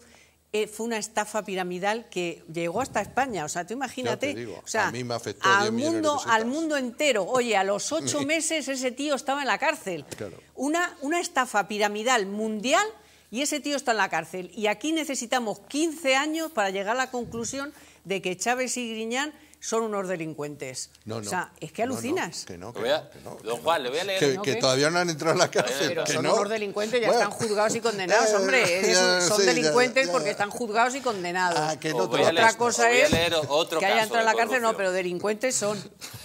fue una estafa piramidal que llegó hasta España. O sea, tú imagínate, digo, o sea, a mí me afectó al, mundo, al mundo entero. Oye, a los ocho meses ese tío estaba en la cárcel. Claro. Una, una estafa piramidal mundial y ese tío está en la cárcel. Y aquí necesitamos quince años para llegar a la conclusión de que Chávez y Griñán son unos delincuentes. No, no, o sea, es que alucinas. No, no, que no, que no, que no, que no. Don Juan, le voy a leer. Que, que, que todavía no han entrado a la cárcel. Pero son no. unos delincuentes, ya bueno. están juzgados y condenados, hombre. Eres, son sí, delincuentes ya, ya, ya. porque están juzgados y condenados. Ah, que no otra leer, cosa es otro que hayan entrado a la cárcel, no, pero delincuentes son.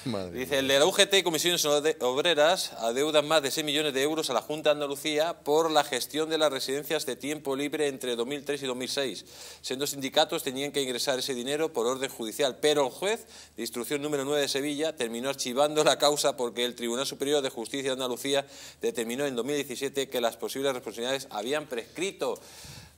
Madre. Dice, el de la U G T y Comisiones Obreras adeudan más de seis millones de euros a la Junta de Andalucía por la gestión de las residencias de tiempo libre entre dos mil tres y dos mil seis. Siendo sindicatos, tenían que ingresar ese dinero por orden judicial, pero el juez de instrucción número nueve de Sevilla terminó archivando la causa porque el Tribunal Superior de Justicia de Andalucía determinó en dos mil diecisiete que las posibles responsabilidades habían prescrito.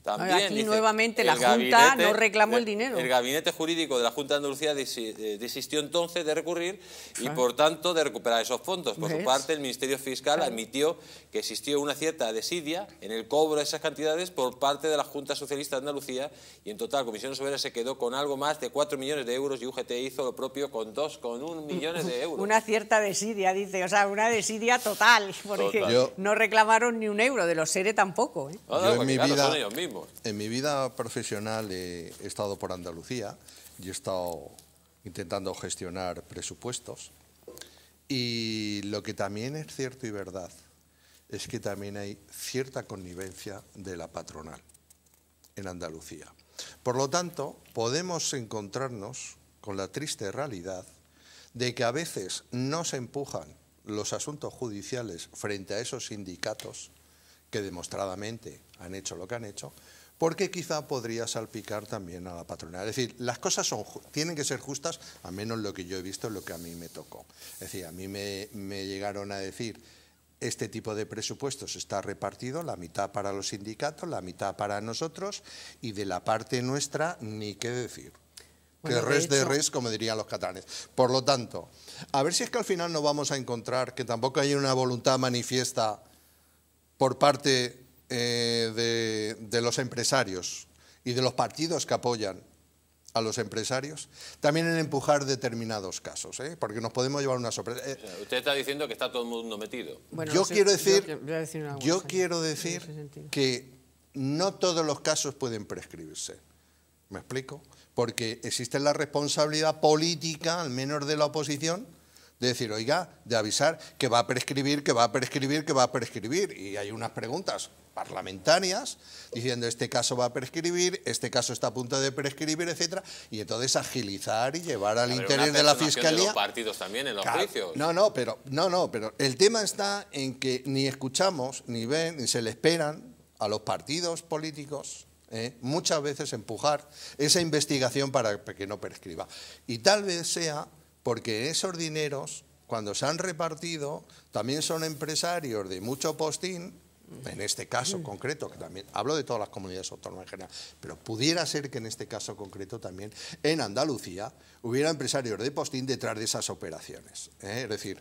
También, Aquí dice, nuevamente la Junta gabinete, no reclamó el dinero. El gabinete jurídico de la Junta de Andalucía desistió entonces de recurrir y por tanto de recuperar esos fondos. Por ¿ves? Su parte el Ministerio Fiscal admitió que existió una cierta desidia en el cobro de esas cantidades por parte de la Junta Socialista de Andalucía y en total Comisiones Obreras se quedó con algo más de cuatro millones de euros y U G T hizo lo propio con dos coma uno millones de euros. Una cierta desidia, dice, o sea, una desidia total, porque total. Yo, no reclamaron ni un euro, de los S E R E tampoco. ¿eh? No, no, yo en mi vida, son ellos mismos. En mi vida profesional he estado por Andalucía y he estado intentando gestionar presupuestos y lo que también es cierto y verdad es que también hay cierta connivencia de la patronal en Andalucía. Por lo tanto, podemos encontrarnos con la triste realidad de que a veces no se empujan los asuntos judiciales frente a esos sindicatos que demostradamente han hecho lo que han hecho, porque quizá podría salpicar también a la patronal. Es decir, las cosas son, tienen que ser justas, al menos lo que yo he visto, lo que a mí me tocó. Es decir, a mí me, me llegaron a decir, este tipo de presupuestos está repartido, la mitad para los sindicatos, la mitad para nosotros, y de la parte nuestra ni qué decir. Bueno, que res de, de res, como dirían los catalanes. Por lo tanto, a ver si es que al final no vamos a encontrar que tampoco hay una voluntad manifiesta por parte eh, de, de los empresarios y de los partidos que apoyan a los empresarios, también en empujar determinados casos, ¿eh? Porque nos podemos llevar una sorpresa. Eh, o sea, usted está diciendo que está todo el mundo metido. Bueno, yo sí, quiero decir, yo, yo, decir cosa, yo quiero decir que no todos los casos pueden prescribirse. ¿Me explico? Porque existe la responsabilidad política, al menos de la oposición, de decir, oiga, de avisar que va a prescribir, que va a prescribir, que va a prescribir. Y hay unas preguntas parlamentarias diciendo este caso va a prescribir, este caso está a punto de prescribir, etcétera. Y entonces agilizar y llevar al interés de la Fiscalía. De los partidos también en los juicios. No, no, pero no, no, pero el tema está en que ni escuchamos, ni ven, ni se le esperan a los partidos políticos eh, muchas veces empujar esa investigación para que no prescriba. Y tal vez sea porque esos dineros, cuando se han repartido, también son empresarios de mucho postín, en este caso concreto, que también hablo de todas las comunidades autónomas en general, pero pudiera ser que en este caso concreto también, en Andalucía, hubiera empresarios de postín detrás de esas operaciones. ¿eh? Es decir,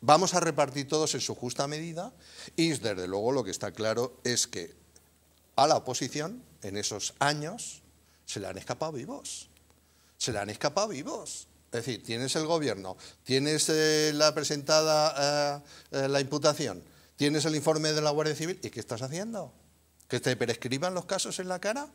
vamos a repartir todos en su justa medida y desde luego lo que está claro es que a la oposición, en esos años, se le han escapado vivos. Se le han escapado vivos. Es decir, tienes el gobierno, tienes eh, la presentada eh, eh, la imputación, tienes el informe de la Guardia Civil, ¿y qué estás haciendo? ¿Que te prescriban los casos en la cara?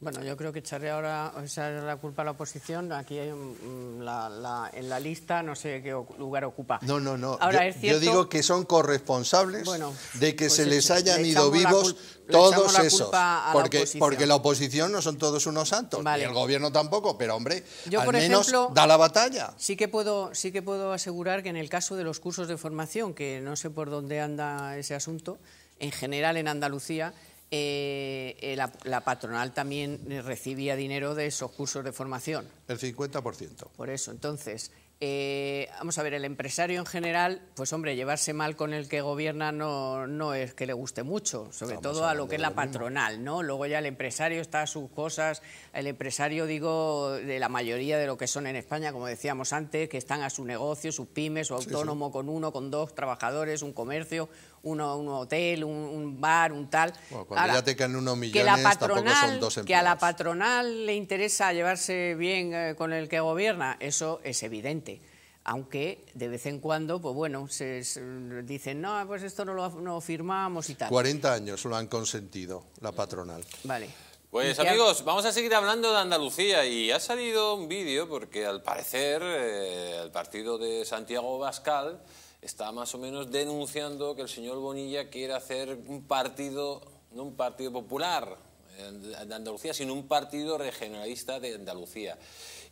Bueno, yo creo que echarle ahora esa es la culpa a la oposición. Aquí hay um, la, la, en la lista no sé qué lugar ocupa. No, no, no. Ahora, yo, es cierto, yo digo que son corresponsables bueno, de que pues se les hayan le ido vivos todos esos. Porque la, porque la oposición no son todos unos santos, vale. Ni el gobierno tampoco, pero hombre, yo, al por menos ejemplo, da la batalla. Sí que, puedo, sí que puedo asegurar que en el caso de los cursos de formación, que no sé por dónde anda ese asunto, en general en Andalucía... Eh, eh, la, la patronal también recibía dinero de esos cursos de formación. El cincuenta por ciento. Por eso, entonces, eh, vamos a ver, el empresario en general, pues hombre, llevarse mal con el que gobierna no, no es que le guste mucho, sobre Estamos todo a lo que es la patronal, ¿no? Luego ya el empresario está a sus cosas, el empresario, digo, de la mayoría de lo que son en España, como decíamos antes, que están a su negocio, sus pymes, su autónomo, sí, sí, con uno, con dos trabajadores, un comercio... Uno, un hotel, un, un bar, un tal. Bueno, cuando ahora, ya te caen unos millones, que la patronal, tampoco son dos empleados. Que a la patronal le interesa llevarse bien eh, con el que gobierna, eso es evidente. Aunque de vez en cuando, pues bueno, se, se dicen, no, pues esto no lo no firmamos y tal. cuarenta años lo han consentido, la patronal. Vale. Pues amigos, vamos a seguir hablando de Andalucía y ha salido un vídeo porque al parecer eh, el partido de Santiago Abascal está más o menos denunciando que el señor Bonilla quiere hacer un partido, no un partido popular de Andalucía, sino un partido regionalista de Andalucía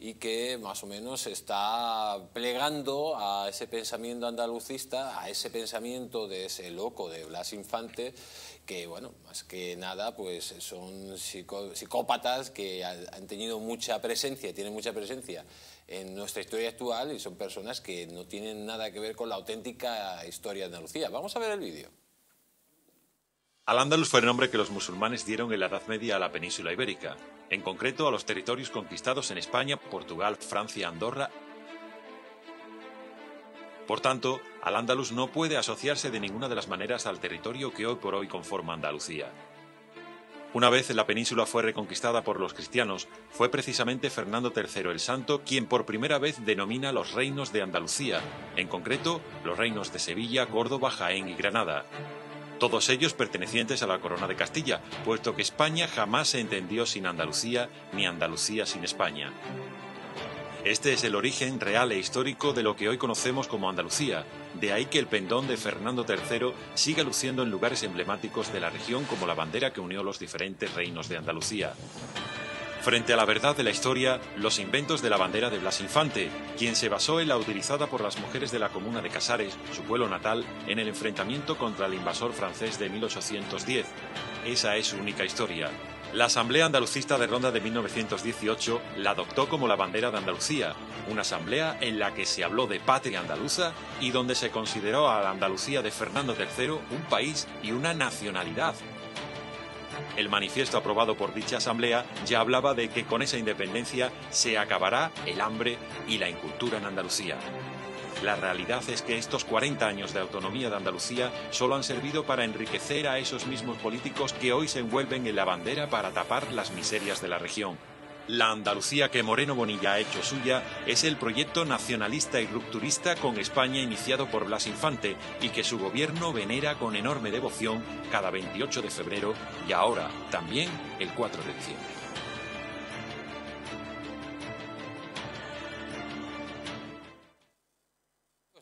y que más o menos está plegando a ese pensamiento andalucista, a ese pensamiento de ese loco de Blas Infante, que bueno, más que nada pues son psicó psicópatas que han tenido mucha presencia, tienen mucha presencia en nuestra historia actual y son personas que no tienen nada que ver con la auténtica historia de Andalucía. Vamos a ver el vídeo. Al-Ándalus fue el nombre que los musulmanes dieron en la Edad Media a la península ibérica, en concreto a los territorios conquistados en España, Portugal, Francia, Andorra. Por tanto, Al-Ándalus no puede asociarse de ninguna de las maneras al territorio que hoy por hoy conforma Andalucía. Una vez la península fue reconquistada por los cristianos, fue precisamente Fernando tercero el Santo quien por primera vez denomina los reinos de Andalucía, en concreto los reinos de Sevilla, Córdoba, Jaén y Granada. Todos ellos pertenecientes a la corona de Castilla, puesto que España jamás se entendió sin Andalucía, ni Andalucía sin España. Este es el origen real e histórico de lo que hoy conocemos como Andalucía, de ahí que el pendón de Fernando tercero siga luciendo en lugares emblemáticos de la región como la bandera que unió los diferentes reinos de Andalucía. Frente a la verdad de la historia, los inventos de la bandera de Blas Infante, quien se basó en la utilizada por las mujeres de la comuna de Casares, su pueblo natal, en el enfrentamiento contra el invasor francés de mil ochocientos diez. Esa es su única historia. La Asamblea Andalucista de Ronda de mil novecientos dieciocho la adoptó como la bandera de Andalucía, una asamblea en la que se habló de patria andaluza y donde se consideró a la Andalucía de Fernando tercero un país y una nacionalidad. El manifiesto aprobado por dicha asamblea ya hablaba de que con esa independencia se acabará el hambre y la incultura en Andalucía. La realidad es que estos cuarenta años de autonomía de Andalucía solo han servido para enriquecer a esos mismos políticos que hoy se envuelven en la bandera para tapar las miserias de la región. La Andalucía que Moreno Bonilla ha hecho suya es el proyecto nacionalista y rupturista con España iniciado por Blas Infante y que su gobierno venera con enorme devoción cada veintiocho de febrero y ahora también el cuatro de diciembre.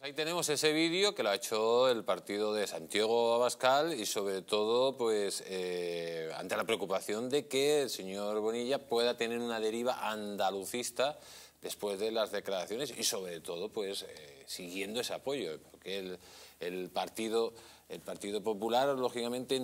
Ahí tenemos ese vídeo que lo ha hecho el partido de Santiago Abascal y sobre todo pues eh, ante la preocupación de que el señor Bonilla pueda tener una deriva andalucista después de las declaraciones y sobre todo pues eh, siguiendo ese apoyo, porque el, el, partido, el Partido Popular lógicamente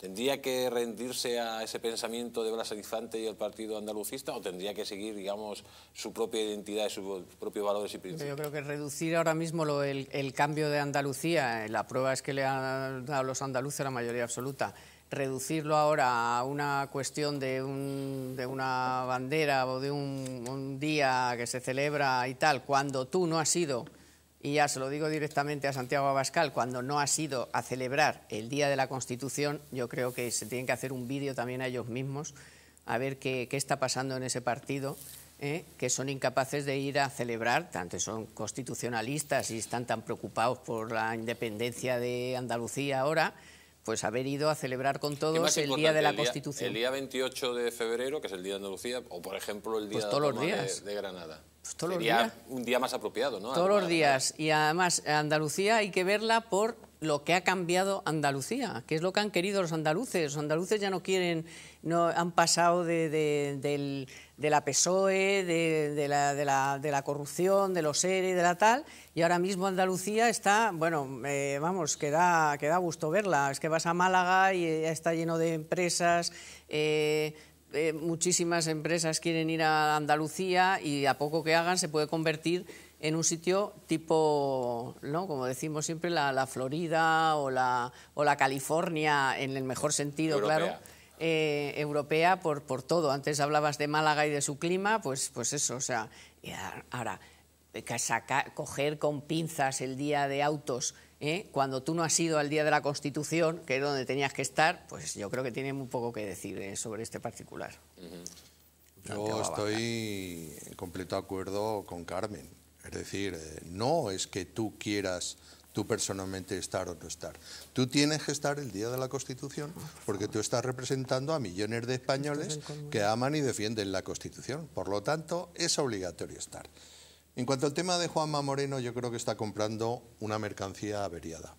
tendría que rendirse a ese pensamiento de Blas Infante y el partido andalucista o tendría que seguir, digamos, su propia identidad y sus propios valores y principios. Yo creo que reducir ahora mismo lo, el, el cambio de Andalucía, la prueba es que le han dado los andaluces la mayoría absoluta, reducirlo ahora a una cuestión de, un, de una bandera o de un, un día que se celebra y tal, cuando tú no has ido... Y ya se lo digo directamente a Santiago Abascal, cuando no ha sido a celebrar el Día de la Constitución, yo creo que se tienen que hacer un vídeo también a ellos mismos, a ver qué, qué está pasando en ese partido, ¿eh? Que son incapaces de ir a celebrar, tanto son constitucionalistas y están tan preocupados por la independencia de Andalucía ahora, pues haber ido a celebrar con todos el Día de la el día, Constitución. El día veintiocho de febrero, que es el Día de Andalucía, o por ejemplo el Día pues todos de, días. De, de Granada. Pues todos Sería los días. Un día más apropiado, ¿no? Todos los días. Y además, Andalucía hay que verla por lo que ha cambiado Andalucía, que es lo que han querido los andaluces. Los andaluces ya no quieren, no han pasado de, de, del, de la P S O E, de, de, la, de, la, de la corrupción, de los ERE, de la tal, y ahora mismo Andalucía está, bueno, eh, vamos, que da, que da gusto verla. Es que vas a Málaga y ya está lleno de empresas, eh, eh, muchísimas empresas quieren ir a Andalucía y a poco que hagan se puede convertir en un sitio tipo, ¿no? Como decimos siempre, la, la Florida o la, o la California, en el mejor sentido, europea. Claro, eh, europea por, por todo. Antes hablabas de Málaga y de su clima, pues, pues eso, o sea, ahora, saca, coger con pinzas el día de autos, ¿eh? Cuando tú no has ido al Día de la Constitución, que es donde tenías que estar, pues yo creo que tiene muy poco que decir eh, sobre este particular. Uh-huh. Yo estoy en completo acuerdo con Carmen. Es decir, no es que tú quieras tú personalmente estar o no estar. Tú tienes que estar el Día de la Constitución porque tú estás representando a millones de españoles que aman y defienden la Constitución. Por lo tanto, es obligatorio estar. En cuanto al tema de Juanma Moreno, yo creo que está comprando una mercancía averiada.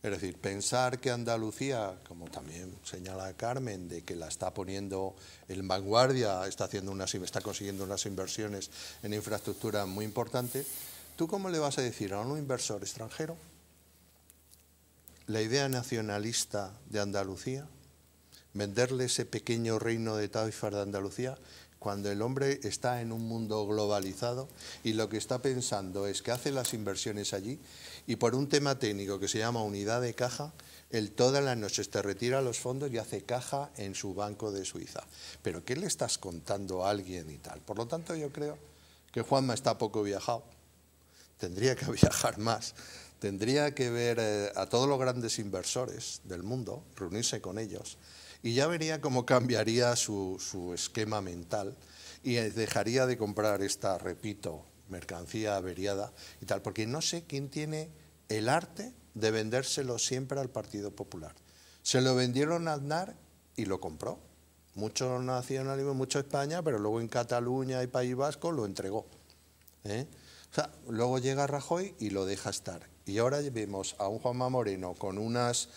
Es decir, pensar que Andalucía, como también señala Carmen, de que la está poniendo en vanguardia, está, haciendo unas, está consiguiendo unas inversiones en infraestructura muy importantes, ¿tú cómo le vas a decir a un inversor extranjero la idea nacionalista de Andalucía, venderle ese pequeño reino de taifas de Andalucía, cuando el hombre está en un mundo globalizado y lo que está pensando es que hace las inversiones allí y por un tema técnico que se llama unidad de caja, él todas las noches te retira los fondos y hace caja en su banco de Suiza? ¿Pero qué le estás contando a alguien y tal? Por lo tanto, yo creo que Juanma está poco viajado, tendría que viajar más, tendría que ver eh, a todos los grandes inversores del mundo, reunirse con ellos, y ya vería cómo cambiaría su, su esquema mental y dejaría de comprar esta, repito, mercancía averiada y tal, porque no sé quién tiene el arte de vendérselo siempre al Partido Popular. Se lo vendieron a Aznar y lo compró. Mucho nacionalismo, mucho España, pero luego en Cataluña y País Vasco lo entregó. ¿Eh? O sea, luego llega Rajoy y lo deja estar. Y ahora vemos a un Juanma Moreno con unas...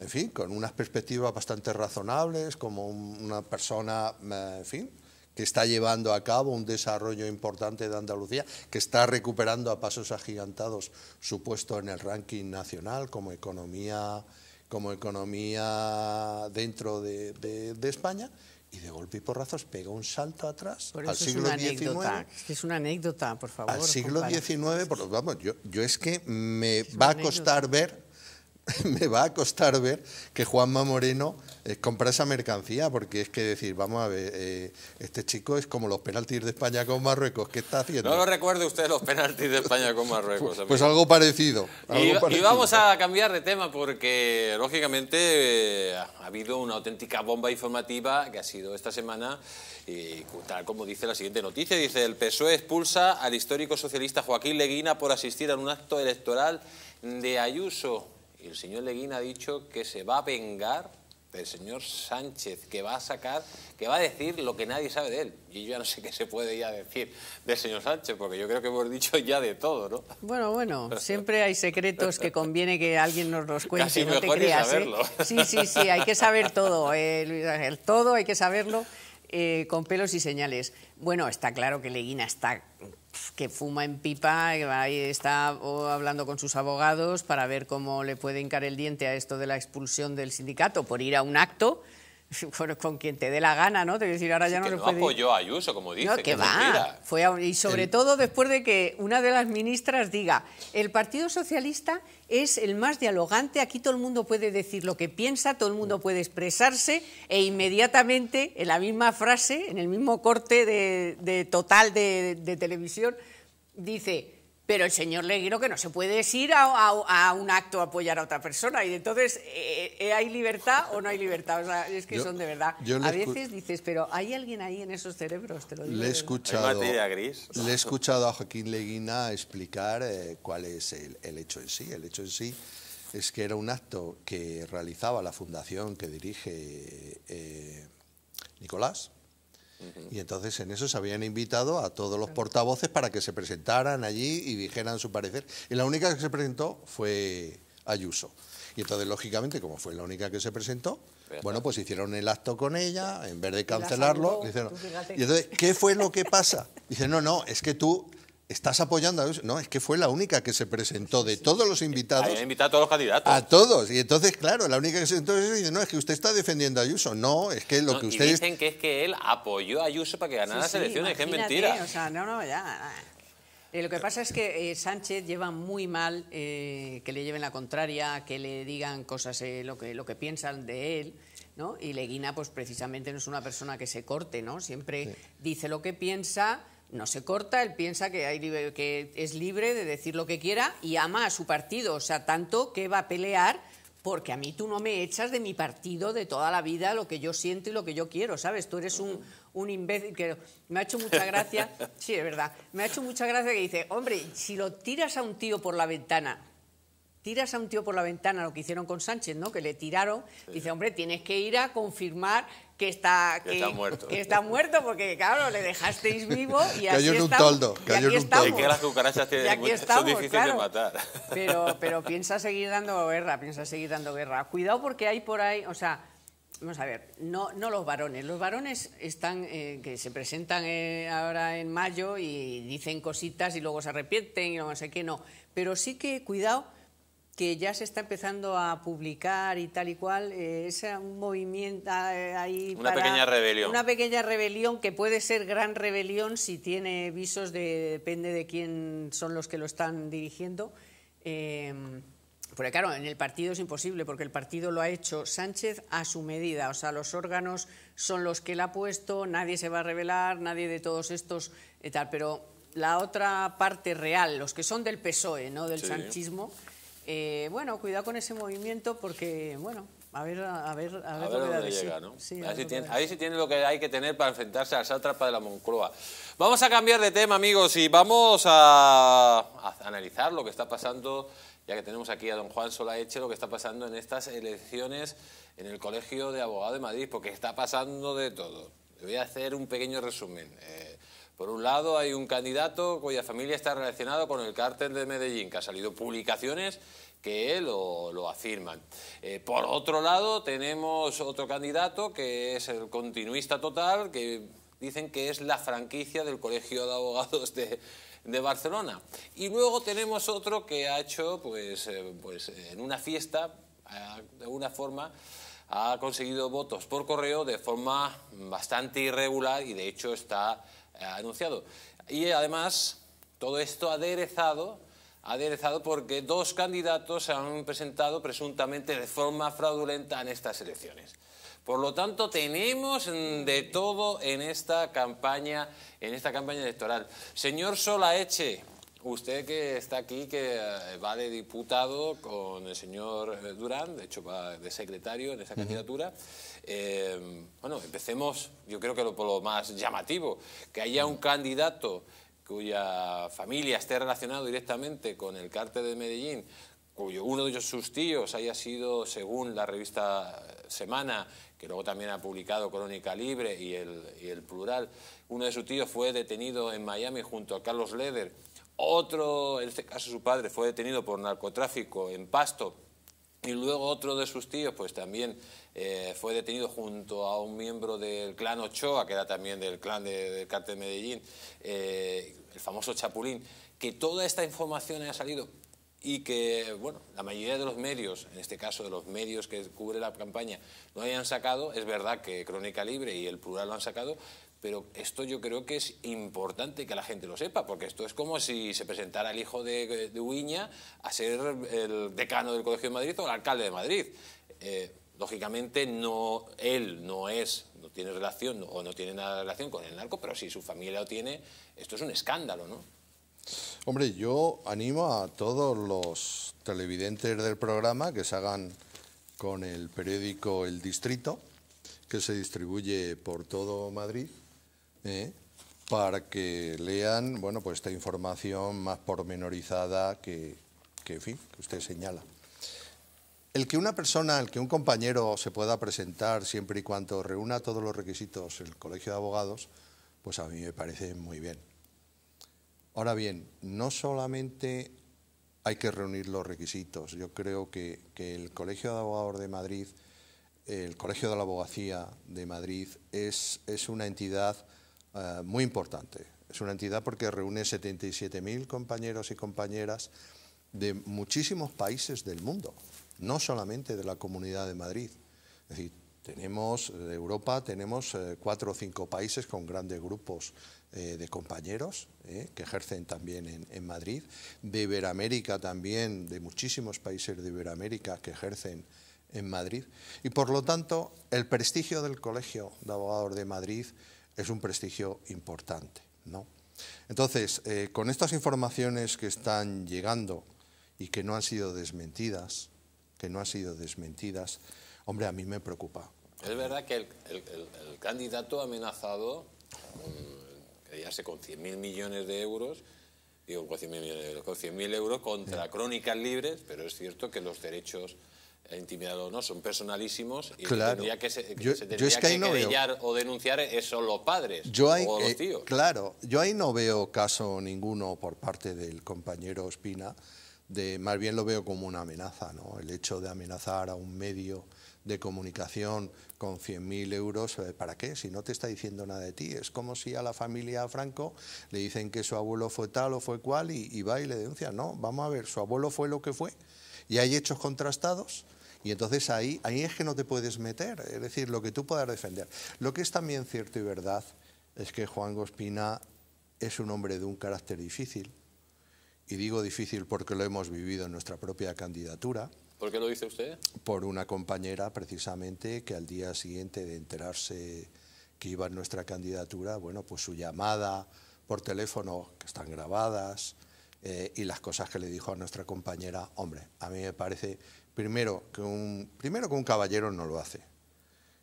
En fin, con unas perspectivas bastante razonables, como una persona, en fin, que está llevando a cabo un desarrollo importante de Andalucía, que está recuperando a pasos agigantados su puesto en el ranking nacional como economía, como economía dentro de, de, de España, y de golpe y porrazos pega un salto atrás al siglo diecinueve. Es una anécdota, por favor. Al siglo diecinueve, por, vamos, yo, yo es que me va a costar ver... Me va a costar ver que Juanma Moreno eh, compra esa mercancía, porque es que decir, vamos a ver, eh, este chico es como los penaltis de España con Marruecos, ¿qué está haciendo? No lo recuerde usted, los penaltis de España con Marruecos. Pues, pues algo, parecido, algo y, parecido. Y vamos a cambiar de tema porque, lógicamente, eh, ha habido una auténtica bomba informativa que ha sido esta semana, y tal como dice la siguiente noticia, dice: el P S O E expulsa al histórico socialista Joaquín Leguina por asistir a un acto electoral de Ayuso. Y el señor Leguina ha dicho que se va a vengar del señor Sánchez, que va a sacar, que va a decir lo que nadie sabe de él. Y yo ya no sé qué se puede ya decir del señor Sánchez, porque yo creo que hemos dicho ya de todo, ¿no? Bueno, bueno, siempre hay secretos que conviene que alguien nos los cuente. Casi no te creas, ¿eh? Sí, sí, sí, hay que saber todo, eh, Luis Ángel, todo hay que saberlo eh, con pelos y señales. Bueno, está claro que Leguina está... que fuma en pipa, está hablando con sus abogados para ver cómo le puede hincar el diente a esto de la expulsión del sindicato por ir a un acto con quien te dé la gana, ¿no? Te voy a decir, ahora ya sí, no que le no puede... apoyó a Ayuso, como dice. No, que, que va. Fue a... Y sobre el... todo después de que una de las ministras diga, el Partido Socialista es el más dialogante, aquí todo el mundo puede decir lo que piensa, todo el mundo puede expresarse, e inmediatamente, en la misma frase, en el mismo corte de, de total de, de televisión, dice... Pero el señor Leguina, que no se puede ir a, a, a un acto a apoyar a otra persona. Y entonces, ¿eh, ¿hay libertad o no hay libertad? O sea, es que yo, son de verdad. A veces dices, pero ¿hay alguien ahí en esos cerebros? Te lo digo. Le he escuchado, gris. Le he escuchado a Joaquín Leguina explicar eh, cuál es el, el hecho en sí. El hecho en sí es que era un acto que realizaba la fundación que dirige eh, Nicolás, uh-huh. y entonces en eso se habían invitado a todos los portavoces para que se presentaran allí y dijeran su parecer, y la única que se presentó fue Ayuso. Y entonces, lógicamente, como fue la única que se presentó, bueno, pues hicieron el acto con ella, en vez de cancelarlo, hicieron... Y entonces, ¿qué fue lo que pasa? Dice, no, no, es que tú estás apoyando a Ayuso. No, es que fue la única que se presentó de todos los invitados. Habían invitado a todos los candidatos. A todos. Y entonces, claro, la única que se presentó es, dice, no, es que usted está defendiendo a Ayuso. No, es que lo no, que ustedes... Y dicen que es que él apoyó a Ayuso para que ganara sí, las elecciones, sí, que es mentira. O sea, no, no, ya... Eh, lo que pasa es que eh, Sánchez lleva muy mal eh, que le lleven la contraria, que le digan cosas, eh, lo que, lo que piensan de él, ¿no? Y Leguina, pues precisamente no es una persona que se corte, ¿no? Siempre sí. dice lo que piensa, no se corta, él piensa que, hay, que es libre de decir lo que quiera y ama a su partido, o sea, tanto que va a pelear porque a mí tú no me echas de mi partido de toda la vida lo que yo siento y lo que yo quiero, ¿sabes? Tú eres un... un imbécil, que me ha hecho mucha gracia, sí, es verdad, me ha hecho mucha gracia que dice, hombre, si lo tiras a un tío por la ventana, tiras a un tío por la ventana, lo que hicieron con Sánchez, ¿no?, que le tiraron, sí. dice, hombre, tienes que ir a confirmar que está, que, que, está muerto. que está muerto, porque, claro, le dejasteis vivo y así en un toldo, y aquí en un estamos. Que las cucarachas tienen, y aquí estamos, son difíciles claro. de matar. Pero, pero piensa seguir dando guerra, piensa seguir dando guerra. Cuidado porque hay por ahí, o sea... Vamos a ver, no, no los varones. Los varones están eh, que se presentan eh, ahora en mayo y dicen cositas y luego se arrepienten y no sé qué, no. Pero sí que, cuidado, que ya se está empezando a publicar y tal y cual, eh, es un movimiento eh, ahí Una para, pequeña rebelión. Una pequeña rebelión que puede ser gran rebelión si tiene visos de... Depende de quién son los que lo están dirigiendo. Eh, Porque claro, en el partido es imposible, porque el partido lo ha hecho Sánchez a su medida. O sea, los órganos son los que él ha puesto, nadie se va a rebelar, nadie de todos estos y tal. Pero la otra parte real, los que son del P S O E, no del sí. sanchismo, eh, bueno, cuidado con ese movimiento porque, bueno, a ver, a ver, a ver, a ver dónde llega, sí. ¿no? Sí, a ver si tiene, ahí sí tiene lo que hay que tener para enfrentarse a la sátrapa de la Moncloa. Vamos a cambiar de tema, amigos, y vamos a, a analizar lo que está pasando... Ya que tenemos aquí a don Juan Solaeche, lo que está pasando en estas elecciones en el Colegio de Abogados de Madrid, porque está pasando de todo. Le voy a hacer un pequeño resumen. Eh, por un lado, hay un candidato cuya familia está relacionada con el Cártel de Medellín, que ha salido publicaciones que lo, lo afirman. Eh, por otro lado, tenemos otro candidato que es el continuista total, que dicen que es la franquicia del Colegio de Abogados de de Barcelona. Y luego tenemos otro que ha hecho, pues, eh, pues en una fiesta, eh, de alguna forma, ha conseguido votos por correo de forma bastante irregular y de hecho está eh, anunciado. Y eh, además, todo esto ha aderezado, ha aderezado porque dos candidatos se han presentado presuntamente de forma fraudulenta en estas elecciones. Por lo tanto, tenemos de todo en esta campaña, en esta campaña electoral. Señor Solaeche, usted que está aquí, que va de diputado con el señor Durán, de hecho va de secretario en esa uh-huh. candidatura. Eh, bueno, empecemos, yo creo que lo, por lo más llamativo, que haya un candidato cuya familia esté relacionado directamente con el Cártel de Medellín, cuyo uno de ellos, sus tíos, haya sido, según la revista Semana, que luego también ha publicado Crónica Libre y el, y el Plural, uno de sus tíos fue detenido en Miami junto a Carlos Leder, otro, en este caso su padre, fue detenido por narcotráfico en Pasto, y luego otro de sus tíos pues también eh, fue detenido junto a un miembro del clan Ochoa, que era también del clan de, del Cártel de Medellín, eh, el famoso Chapulín, que toda esta información haya salido y que, bueno, la mayoría de los medios, en este caso de los medios que cubre la campaña, no hayan sacado. Es verdad que Crónica Libre y El Plural lo han sacado, pero esto yo creo que es importante que la gente lo sepa, porque esto es como si se presentara el hijo de, de Ubiña a ser el decano del Colegio de Madrid o el alcalde de Madrid. Eh, lógicamente, no, él no es, no tiene relación o no tiene nada de relación con el narco, pero si su familia lo tiene, esto es un escándalo, ¿no? Hombre, yo animo a todos los televidentes del programa que se hagan con el periódico El Distrito, que se distribuye por todo Madrid, ¿eh? para que lean, bueno, pues esta información más pormenorizada que, que en fin, que usted señala. El que una persona, el que un compañero se pueda presentar siempre y cuando reúna todos los requisitos el Colegio de Abogados, pues a mí me parece muy bien. Ahora bien, no solamente hay que reunir los requisitos. Yo creo que, que el Colegio de Abogados de Madrid, el Colegio de la Abogacía de Madrid, es, es una entidad uh, muy importante. Es una entidad porque reúne setenta y siete mil compañeros y compañeras de muchísimos países del mundo, no solamente de la Comunidad de Madrid. Es decir, tenemos de Europa, tenemos eh, cuatro o cinco países con grandes grupos eh, de compañeros eh, que ejercen también en, en Madrid, de Iberoamérica también, de muchísimos países de Iberoamérica que ejercen en Madrid. Y por lo tanto, el prestigio del Colegio de Abogados de Madrid es un prestigio importante, ¿no? Entonces, eh, con estas informaciones que están llegando y que no han sido desmentidas, que no han sido desmentidas, hombre, a mí me preocupa. Es verdad que el, el, el, el candidato amenazado, um, que ya sé, con cien mil millones de euros, digo, con cien mil millones de euros, con cien mil euros contra sí. Crónicas Libres, pero es cierto que los derechos intimidados no son personalísimos y claro. tendría que se, que yo, se tendría yo es que, que no querellar o denunciar son los padres yo hay, o los tíos. Eh, claro, yo ahí no veo caso ninguno por parte del compañero Ospina. De, más bien lo veo como una amenaza, ¿no? El hecho de amenazar a un medio de comunicación con cien mil euros, ¿para qué? Si no te está diciendo nada de ti. Es como si a la familia Franco le dicen que su abuelo fue tal o fue cual y, y va y le denuncia. No, vamos a ver, su abuelo fue lo que fue y hay hechos contrastados y entonces ahí, ahí es que no te puedes meter, es decir, lo que tú puedas defender. Lo que es también cierto y verdad es que Juan Ospina es un hombre de un carácter difícil. Y digo difícil porque lo hemos vivido en nuestra propia candidatura. ¿Por qué lo dice usted? Por una compañera, precisamente, que al día siguiente de enterarse que iba en nuestra candidatura, bueno, pues su llamada por teléfono, que están grabadas, eh, y las cosas que le dijo a nuestra compañera, hombre, a mí me parece, primero que, un, primero, que un caballero no lo hace.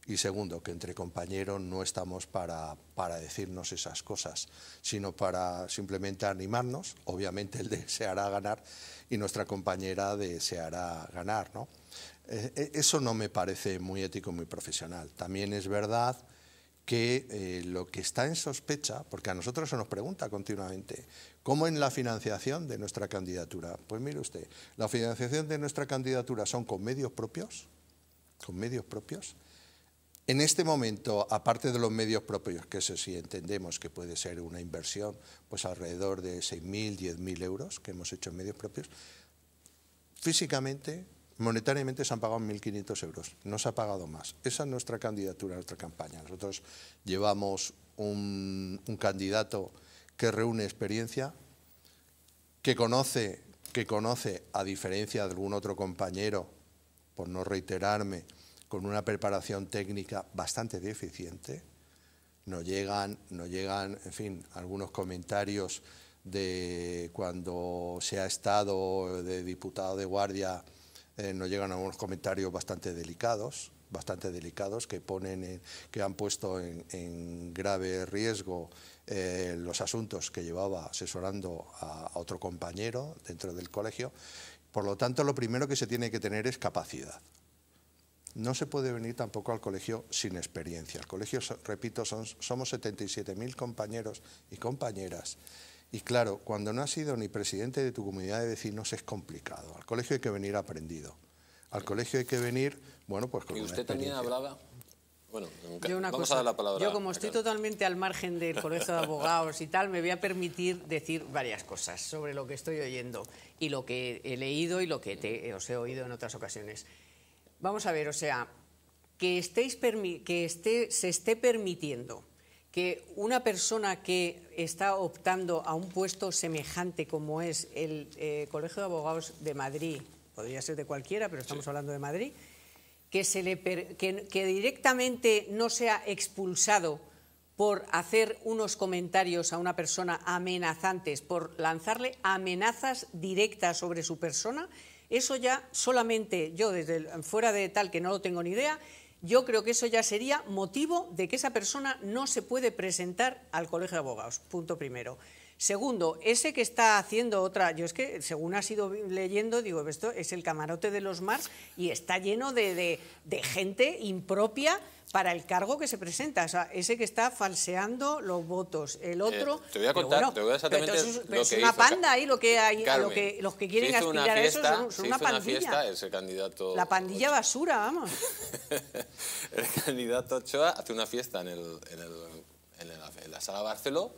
Y segundo, que entre compañeros no estamos para, para decirnos esas cosas, sino para simplemente animarnos. Obviamente él deseará ganar y nuestra compañera deseará ganar, ¿no? Eh, eso no me parece muy ético, muy profesional. También es verdad que eh, lo que está en sospecha, porque a nosotros se nos pregunta continuamente, ¿cómo en la financiación de nuestra candidatura? Pues mire usted, la financiación de nuestra candidatura son con medios propios, con medios propios. En este momento, aparte de los medios propios, que eso sí entendemos que puede ser una inversión, pues alrededor de seis mil, diez mil euros que hemos hecho en medios propios, físicamente, monetariamente se han pagado mil quinientos euros, no se ha pagado más. Esa es nuestra candidatura, nuestra campaña. Nosotros llevamos un, un candidato que reúne experiencia, que conoce, que conoce, a diferencia de algún otro compañero, por no reiterarme, con una preparación técnica bastante deficiente. Nos llegan, nos llegan, en fin, algunos comentarios de cuando se ha estado de diputado de guardia, eh, nos llegan algunos comentarios bastante delicados, bastante delicados que ponen, en, que han puesto en, en grave riesgo eh, los asuntos que llevaba asesorando a, a otro compañero dentro del colegio. Por lo tanto, lo primero que se tiene que tener es capacidad. No se puede venir tampoco al colegio sin experiencia. El colegio, repito, son, somos setenta y siete mil compañeros y compañeras. Y claro, cuando no has sido ni presidente de tu comunidad de vecinos es complicado. Al colegio hay que venir aprendido. Al colegio hay que venir, bueno, pues con una experiencia. ¿Y usted también hablaba? Bueno, yo una vamos cosa, a dar la palabra. Yo como estoy totalmente al margen del Colegio de Abogados y tal, me voy a permitir decir varias cosas sobre lo que estoy oyendo y lo que he leído y lo que te, os he oído en otras ocasiones. Vamos a ver, o sea, que, estéis que esté, se esté permitiendo que una persona que está optando a un puesto semejante como es el eh, Colegio de Abogados de Madrid, podría ser de cualquiera, pero estamos sí. hablando de Madrid, que, se le per que, que directamente no sea expulsado por hacer unos comentarios a una persona amenazantes, por lanzarle amenazas directas sobre su persona. Eso ya solamente yo, desde el, fuera de tal que no lo tengo ni idea, yo creo que eso ya sería motivo de que esa persona no se puede presentar al Colegio de Abogados, punto primero. Segundo, ese que está haciendo otra... Yo es que, según has ido leyendo, digo, esto es el camarote de los Mars y está lleno de, de, de gente impropia para el cargo que se presenta. O sea, ese que está falseando los votos. El otro... Eh, te voy a contar, bueno, te voy a exactamente entonces, lo que es una hizo, panda ahí, lo que hay, Carmen, lo que, los que quieren aspirar fiesta, a eso son, son se una hizo pandilla. Una fiesta, ese candidato... La pandilla Ochoa. Basura, vamos. El candidato Ochoa hace una fiesta en, el, en, el, en, el, en la sala Barceló.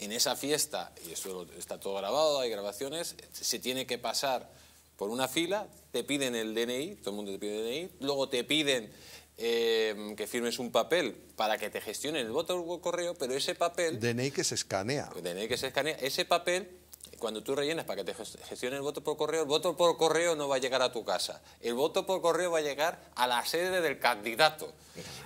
En esa fiesta, y eso está todo grabado, hay grabaciones, se tiene que pasar por una fila, te piden el D N I, todo el mundo te pide el D N I, luego te piden eh, que firmes un papel para que te gestionen el voto por correo, pero ese papel... D N I que se escanea. D N I que se escanea, ese papel... Cuando tú rellenas para que te gestione el voto por correo, el voto por correo no va a llegar a tu casa. El voto por correo va a llegar a la sede del candidato.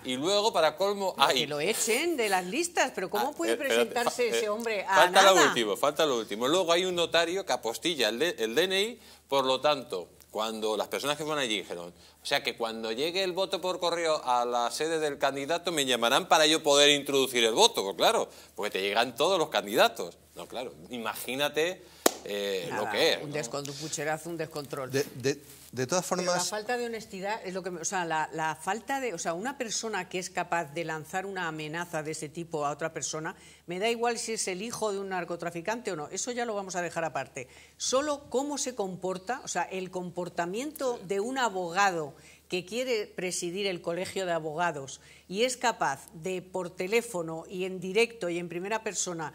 Y luego, para colmo, hay... Que lo echen de las listas, pero ¿cómo ah, puede presentarse ese hombre a falta nada? Lo último, falta lo último. Luego hay un notario que apostilla el, de, el D N I, por lo tanto, cuando las personas que fueron allí dijeron... O sea, que cuando llegue el voto por correo a la sede del candidato me llamarán para yo poder introducir el voto, pues claro, porque te llegan todos los candidatos. No, claro, imagínate eh, nada, lo que es. Un, ¿no? descontrol, un pucherazo, un descontrol. De, de, de todas formas... Pero la falta de honestidad es lo que... O sea, la, la falta de... O sea, una persona que es capaz de lanzar una amenaza de ese tipo a otra persona, me da igual si es el hijo de un narcotraficante o no, eso ya lo vamos a dejar aparte. Solo cómo se comporta, o sea, el comportamiento de un abogado que quiere presidir el Colegio de Abogados y es capaz de, por teléfono y en directo y en primera persona...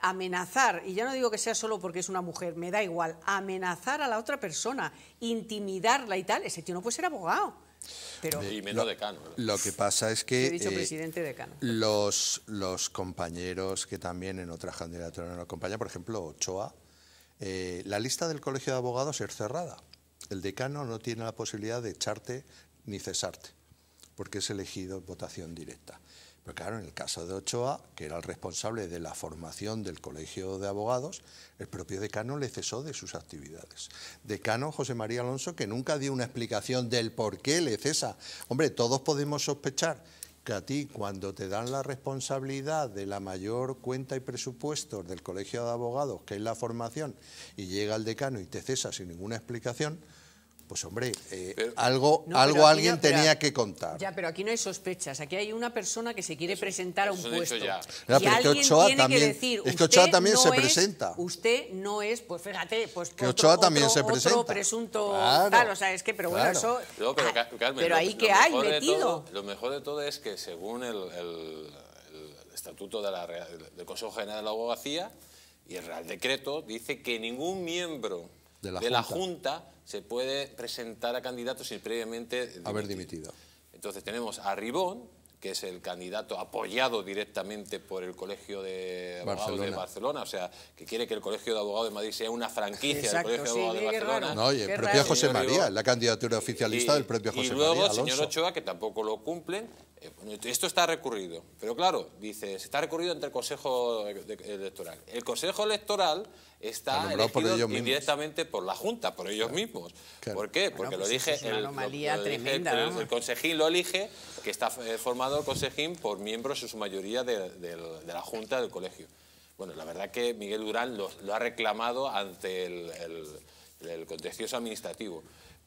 amenazar, y ya no digo que sea solo porque es una mujer, me da igual, amenazar a la otra persona, intimidarla y tal, ese tío no puede ser abogado. Pero y menos lo, decano. ¿Verdad? Lo que pasa es que... He dicho eh, presidente decano. Los, los compañeros que también en otras candidaturas nos acompañan, por ejemplo, Ochoa, eh, la lista del Colegio de Abogados es cerrada. El decano no tiene la posibilidad de echarte ni cesarte, porque es elegido en votación directa. Pero claro, en el caso de Ochoa, que era el responsable de la formación del Colegio de Abogados, el propio decano le cesó de sus actividades. Decano José María Alonso, que nunca dio una explicación del por qué le cesa. Hombre, todos podemos sospechar que a ti, cuando te dan la responsabilidad de la mayor cuenta y presupuestos del Colegio de Abogados, que es la formación, y llega el decano y te cesa sin ninguna explicación... Pues hombre, eh, pero, algo, no, algo alguien no, pero, tenía que contar. Ya, pero aquí no hay sospechas. Aquí hay una persona que se quiere eso, presentar a un puesto. Ya. No, y pero alguien Ochoa tiene también, que decir, es que Ochoa usted también no se es, presenta. Usted no es, pues fíjate, pues que otro, Ochoa también otro, se presenta. Otro presunto claro, tal, o sea, es que, pero bueno, claro. eso... No, pero, Carmen, pero ahí que hay, metido. Todo, lo mejor de todo es que según el, el, el estatuto de la, del Consejo General de la Abogacía y el Real Decreto, dice que ningún miembro de la, de la Junta se puede presentar a candidatos sin previamente dimitido. haber dimitido. Entonces tenemos a Ribón, que es el candidato apoyado directamente por el Colegio de Abogados Barcelona. de Barcelona, o sea, que quiere que el Colegio de Abogados de Madrid sea una franquicia Exacto, del Colegio sí, de Abogados de Barcelona. No, y el propio raro. José María, la candidatura oficialista y, del propio José María. Y luego María, el señor Ochoa, que tampoco lo cumplen. Esto está recurrido, pero claro, dice, está recurrido entre el Consejo Electoral. El Consejo Electoral está elegido indirectamente por la Junta, por ellos mismos. Claro. ¿Por qué? Porque bueno, pues lo, elige, el, lo, lo elige tremenda, el, el, el Consejín lo elige, que está formado el Consejín por miembros en su mayoría de, de, de la Junta del Colegio. Bueno, la verdad que Miguel Durán lo, lo ha reclamado ante el, el, el contencioso administrativo.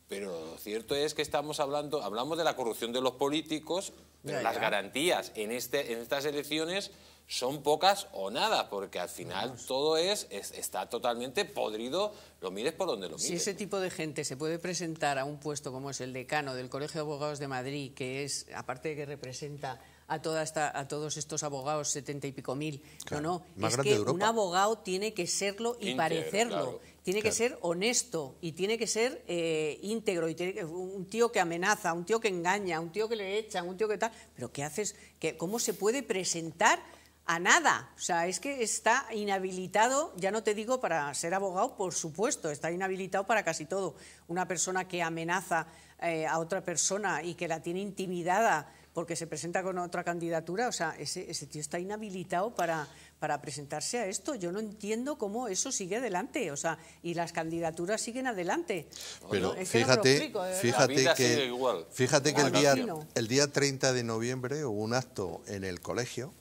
Pero lo cierto es que estamos hablando, hablamos de la corrupción de los políticos, pero ya, ya. las garantías en, este, en estas elecciones son pocas o nada, porque al final Vamos. todo es, es está totalmente podrido, lo mires por donde lo mires. Si ese tipo de gente se puede presentar a un puesto como es el decano del Colegio de Abogados de Madrid, que es, aparte de que representa a, toda esta, a todos estos abogados, setenta y pico mil, claro. no, no, Más es que un abogado tiene que serlo y Inter, parecerlo. Claro. Tiene claro. que ser honesto y tiene que ser eh, íntegro. Y tiene que, un tío que amenaza, un tío que engaña, un tío que le echa, un tío que tal... ¿Pero qué haces? ¿Qué, ¿Cómo se puede presentar a nada? O sea, es que está inhabilitado, ya no te digo para ser abogado, por supuesto, está inhabilitado para casi todo. Una persona que amenaza eh, a otra persona y que la tiene intimidada porque se presenta con otra candidatura, o sea, ese, ese tío está inhabilitado para... para presentarse a esto. Yo no entiendo cómo eso sigue adelante, o sea, y las candidaturas siguen adelante. Pero no, es que fíjate, no explico, fíjate que, igual. fíjate que el día, el día treinta de noviembre hubo un acto en el colegio,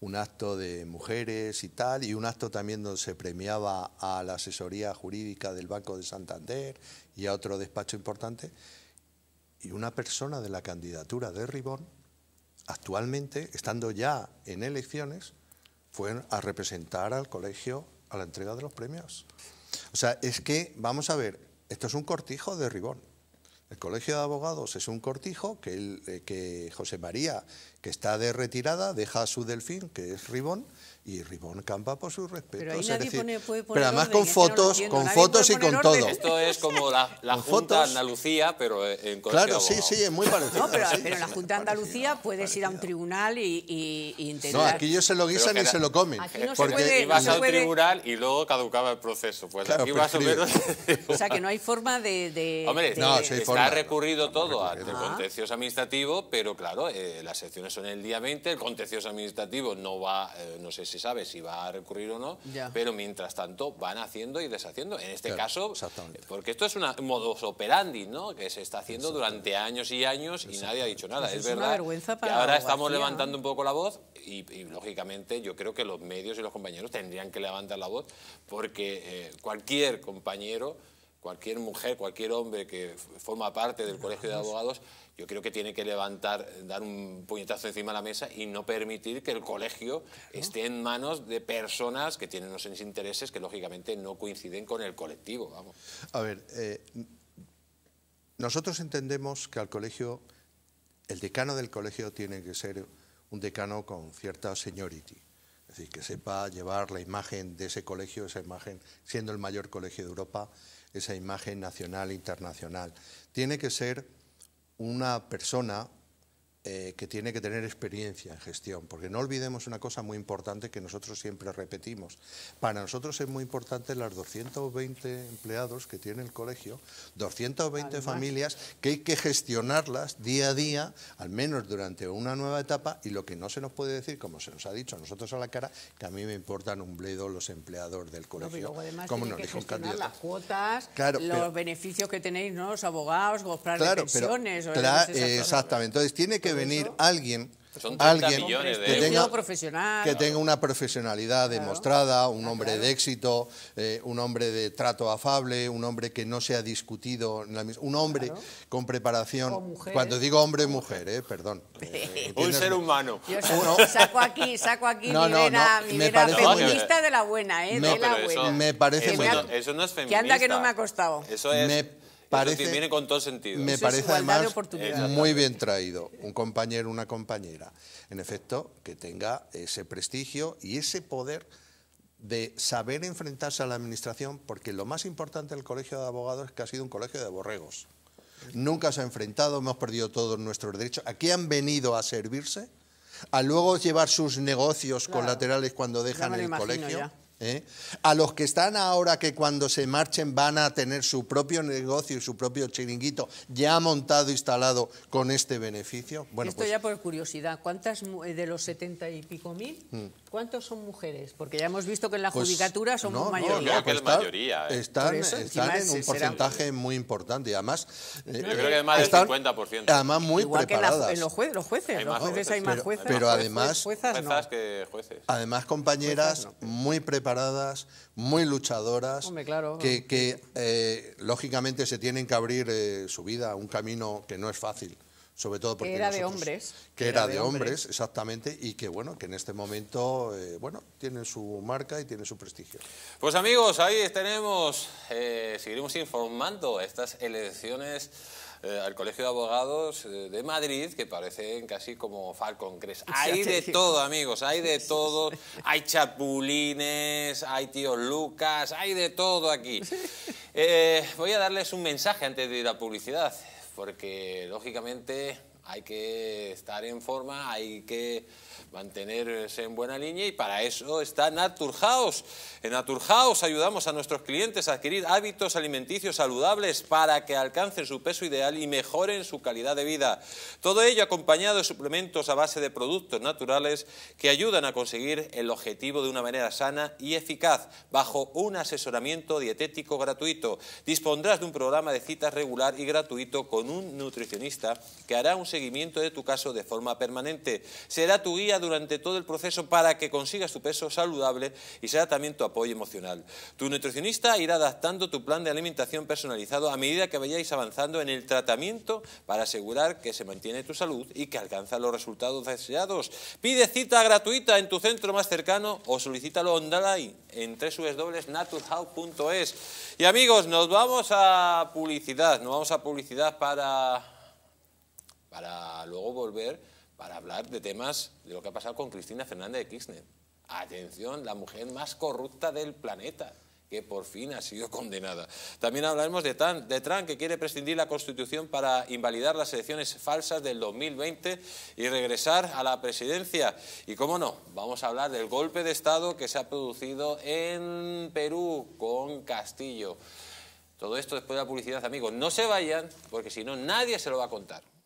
un acto de mujeres y tal, y un acto también donde se premiaba a la asesoría jurídica del Banco de Santander y a otro despacho importante, y una persona de la candidatura de Ribón, actualmente, estando ya en elecciones, fue a representar al colegio a la entrega de los premios. O sea, es que, vamos a ver, esto es un cortijo de Ribón. El Colegio de Abogados es un cortijo que, el, que José María, que está de retirada, deja a su delfín, que es Ribón, y Ribón campa por su respeto. Pero, pero además orden, con fotos, no entiendo, con fotos y con orden. Todo. Esto es como la, la Junta de Andalucía, pero en Colegio Claro, de sí, sí, es muy parecido. No, pero, sí, pero en la Junta de Andalucía puedes parecido. ir a un tribunal y, y, y integrar. No, aquí ellos se lo guisan y se lo comen. Aquí no porque se puede, ibas no a un puede... tribunal y luego caducaba el proceso. Pues claro, aquí más o menos... O sea, que no hay forma de... de Hombre, de, no, sí, está forma, recurrido no, todo al contencioso administrativo, pero claro, las excepciones son el día veinte, el contencioso administrativo no va... no sé si sabe si va a recurrir o no, ya. pero mientras tanto van haciendo y deshaciendo. En este claro, caso, porque esto es una, un modus operandi, ¿no?, que se está haciendo durante años y años y nadie ha dicho nada. Pues es, es verdad una vergüenza para que ahora estamos levantando un poco la voz y, y, lógicamente, yo creo que los medios y los compañeros tendrían que levantar la voz porque eh, cualquier compañero, cualquier mujer, cualquier hombre que forma parte del Colegio de Abogados, yo creo que tiene que levantar, dar un puñetazo encima de la mesa y no permitir que el colegio esté en manos de personas que tienen unos intereses que lógicamente no coinciden con el colectivo. Vamos. A ver, eh, nosotros entendemos que al colegio, el decano del colegio tiene que ser un decano con cierta seniority. Es decir, que sepa llevar la imagen de ese colegio, esa imagen, siendo el mayor colegio de Europa, esa imagen nacional e internacional. Tiene que ser una persona eh, que tiene que tener experiencia en gestión, porque no olvidemos una cosa muy importante que nosotros siempre repetimos. Para nosotros es muy importante las doscientos veinte empleados que tiene el colegio, doscientas veinte Además. familias que hay que gestionarlas día a día, al menos durante una nueva etapa, y lo que no se nos puede decir, como se nos ha dicho a nosotros a la cara, que a mí me importan un bledo los empleados del colegio. No, como nos dijo un candidato. Las cuotas, claro, los pero, beneficios que tenéis, ¿no?, los abogados, los planes claro, de pensiones... Pero, claro, exactamente. Entonces tiene que que venir alguien, alguien que, tenga, que tenga una profesionalidad demostrada, un hombre de éxito, eh, un hombre de trato afable, un hombre que no se ha discutido, en la misma, un hombre claro. con preparación, cuando digo hombre mujer, eh, perdón. Eh, un ser humano. Yo saco, saco aquí, saco aquí no, mi vena, no, no, mi vena feminista que, de la buena, eh, no, de la buena. Eso, me parece muy bien. Eso no es feminista. Que anda que no me ha costado. Eso es... Me, Parece, viene con todo sentido. Me Eso parece además muy bien traído. Un compañero, una compañera, en efecto, que tenga ese prestigio y ese poder de saber enfrentarse a la administración, porque lo más importante del Colegio de Abogados es que ha sido un colegio de borregos. Nunca se ha enfrentado, hemos perdido todos nuestros derechos. Aquí han venido a servirse, a luego llevar sus negocios claro. colaterales cuando dejan el colegio. Ya. ¿Eh? A los que están ahora que cuando se marchen van a tener su propio negocio y su propio chiringuito ya montado, instalado con este beneficio. Bueno, Esto pues, ya por curiosidad, ¿cuántas de los setenta y pico mil, cuántos son mujeres? Porque ya hemos visto que en la pues, judicatura son no, mayoría. No, creo que pues la mayoría. Eh. Están, eso, están en un porcentaje será... muy importante y además... Eh, Yo creo que es más del cincuenta por ciento. Además muy Igual preparadas. Que en, la, en los, juez, los jueces, hay los jueces, jueces hay más jueces. Pero, pero además... Juezas, juezas no. que jueces. Además compañeras juezas, no. muy preparadas. Preparadas, muy luchadoras, Hombre, claro. que, que eh, lógicamente se tienen que abrir eh, su vida a un camino que no es fácil, sobre todo porque que era nosotros, de hombres, que era, era de, de hombres, hombres, exactamente, y que bueno, que en este momento, eh, bueno, tiene su marca y tiene su prestigio. Pues amigos, ahí tenemos, eh, seguiremos informando estas elecciones. Eh, al Colegio de Abogados eh, de Madrid, que parecen casi como Falcon Crest. Hay de todo, amigos, hay de todo. Hay chapulines, hay tíos Lucas, hay de todo aquí. Eh, voy a darles un mensaje antes de ir a publicidad, porque lógicamente hay que estar en forma, hay que mantenerse en buena línea y para eso está Naturhaus. En Naturhaus ayudamos a nuestros clientes a adquirir hábitos alimenticios saludables para que alcancen su peso ideal y mejoren su calidad de vida. Todo ello acompañado de suplementos a base de productos naturales que ayudan a conseguir el objetivo de una manera sana y eficaz, bajo un asesoramiento dietético gratuito. Dispondrás de un programa de citas regular y gratuito con un nutricionista que hará un seguimiento seguimiento de tu caso de forma permanente. Será tu guía durante todo el proceso para que consigas tu peso saludable y será también tu apoyo emocional. Tu nutricionista irá adaptando tu plan de alimentación personalizado a medida que vayáis avanzando en el tratamiento para asegurar que se mantiene tu salud y que alcanza los resultados deseados. Pide cita gratuita en tu centro más cercano o solicítalo online en w w w punto naturhouse punto es. Y amigos, nos vamos a publicidad, nos vamos a publicidad para, para luego volver para hablar de temas de lo que ha pasado con Cristina Fernández de Kirchner. Atención, la mujer más corrupta del planeta, que por fin ha sido condenada. También hablaremos de Trump, de Trump, que quiere prescindir la Constitución para invalidar las elecciones falsas del dos mil veinte y regresar a la presidencia. Y cómo no, vamos a hablar del golpe de Estado que se ha producido en Perú con Castillo. Todo esto después de la publicidad, amigos. No se vayan, porque si no, nadie se lo va a contar.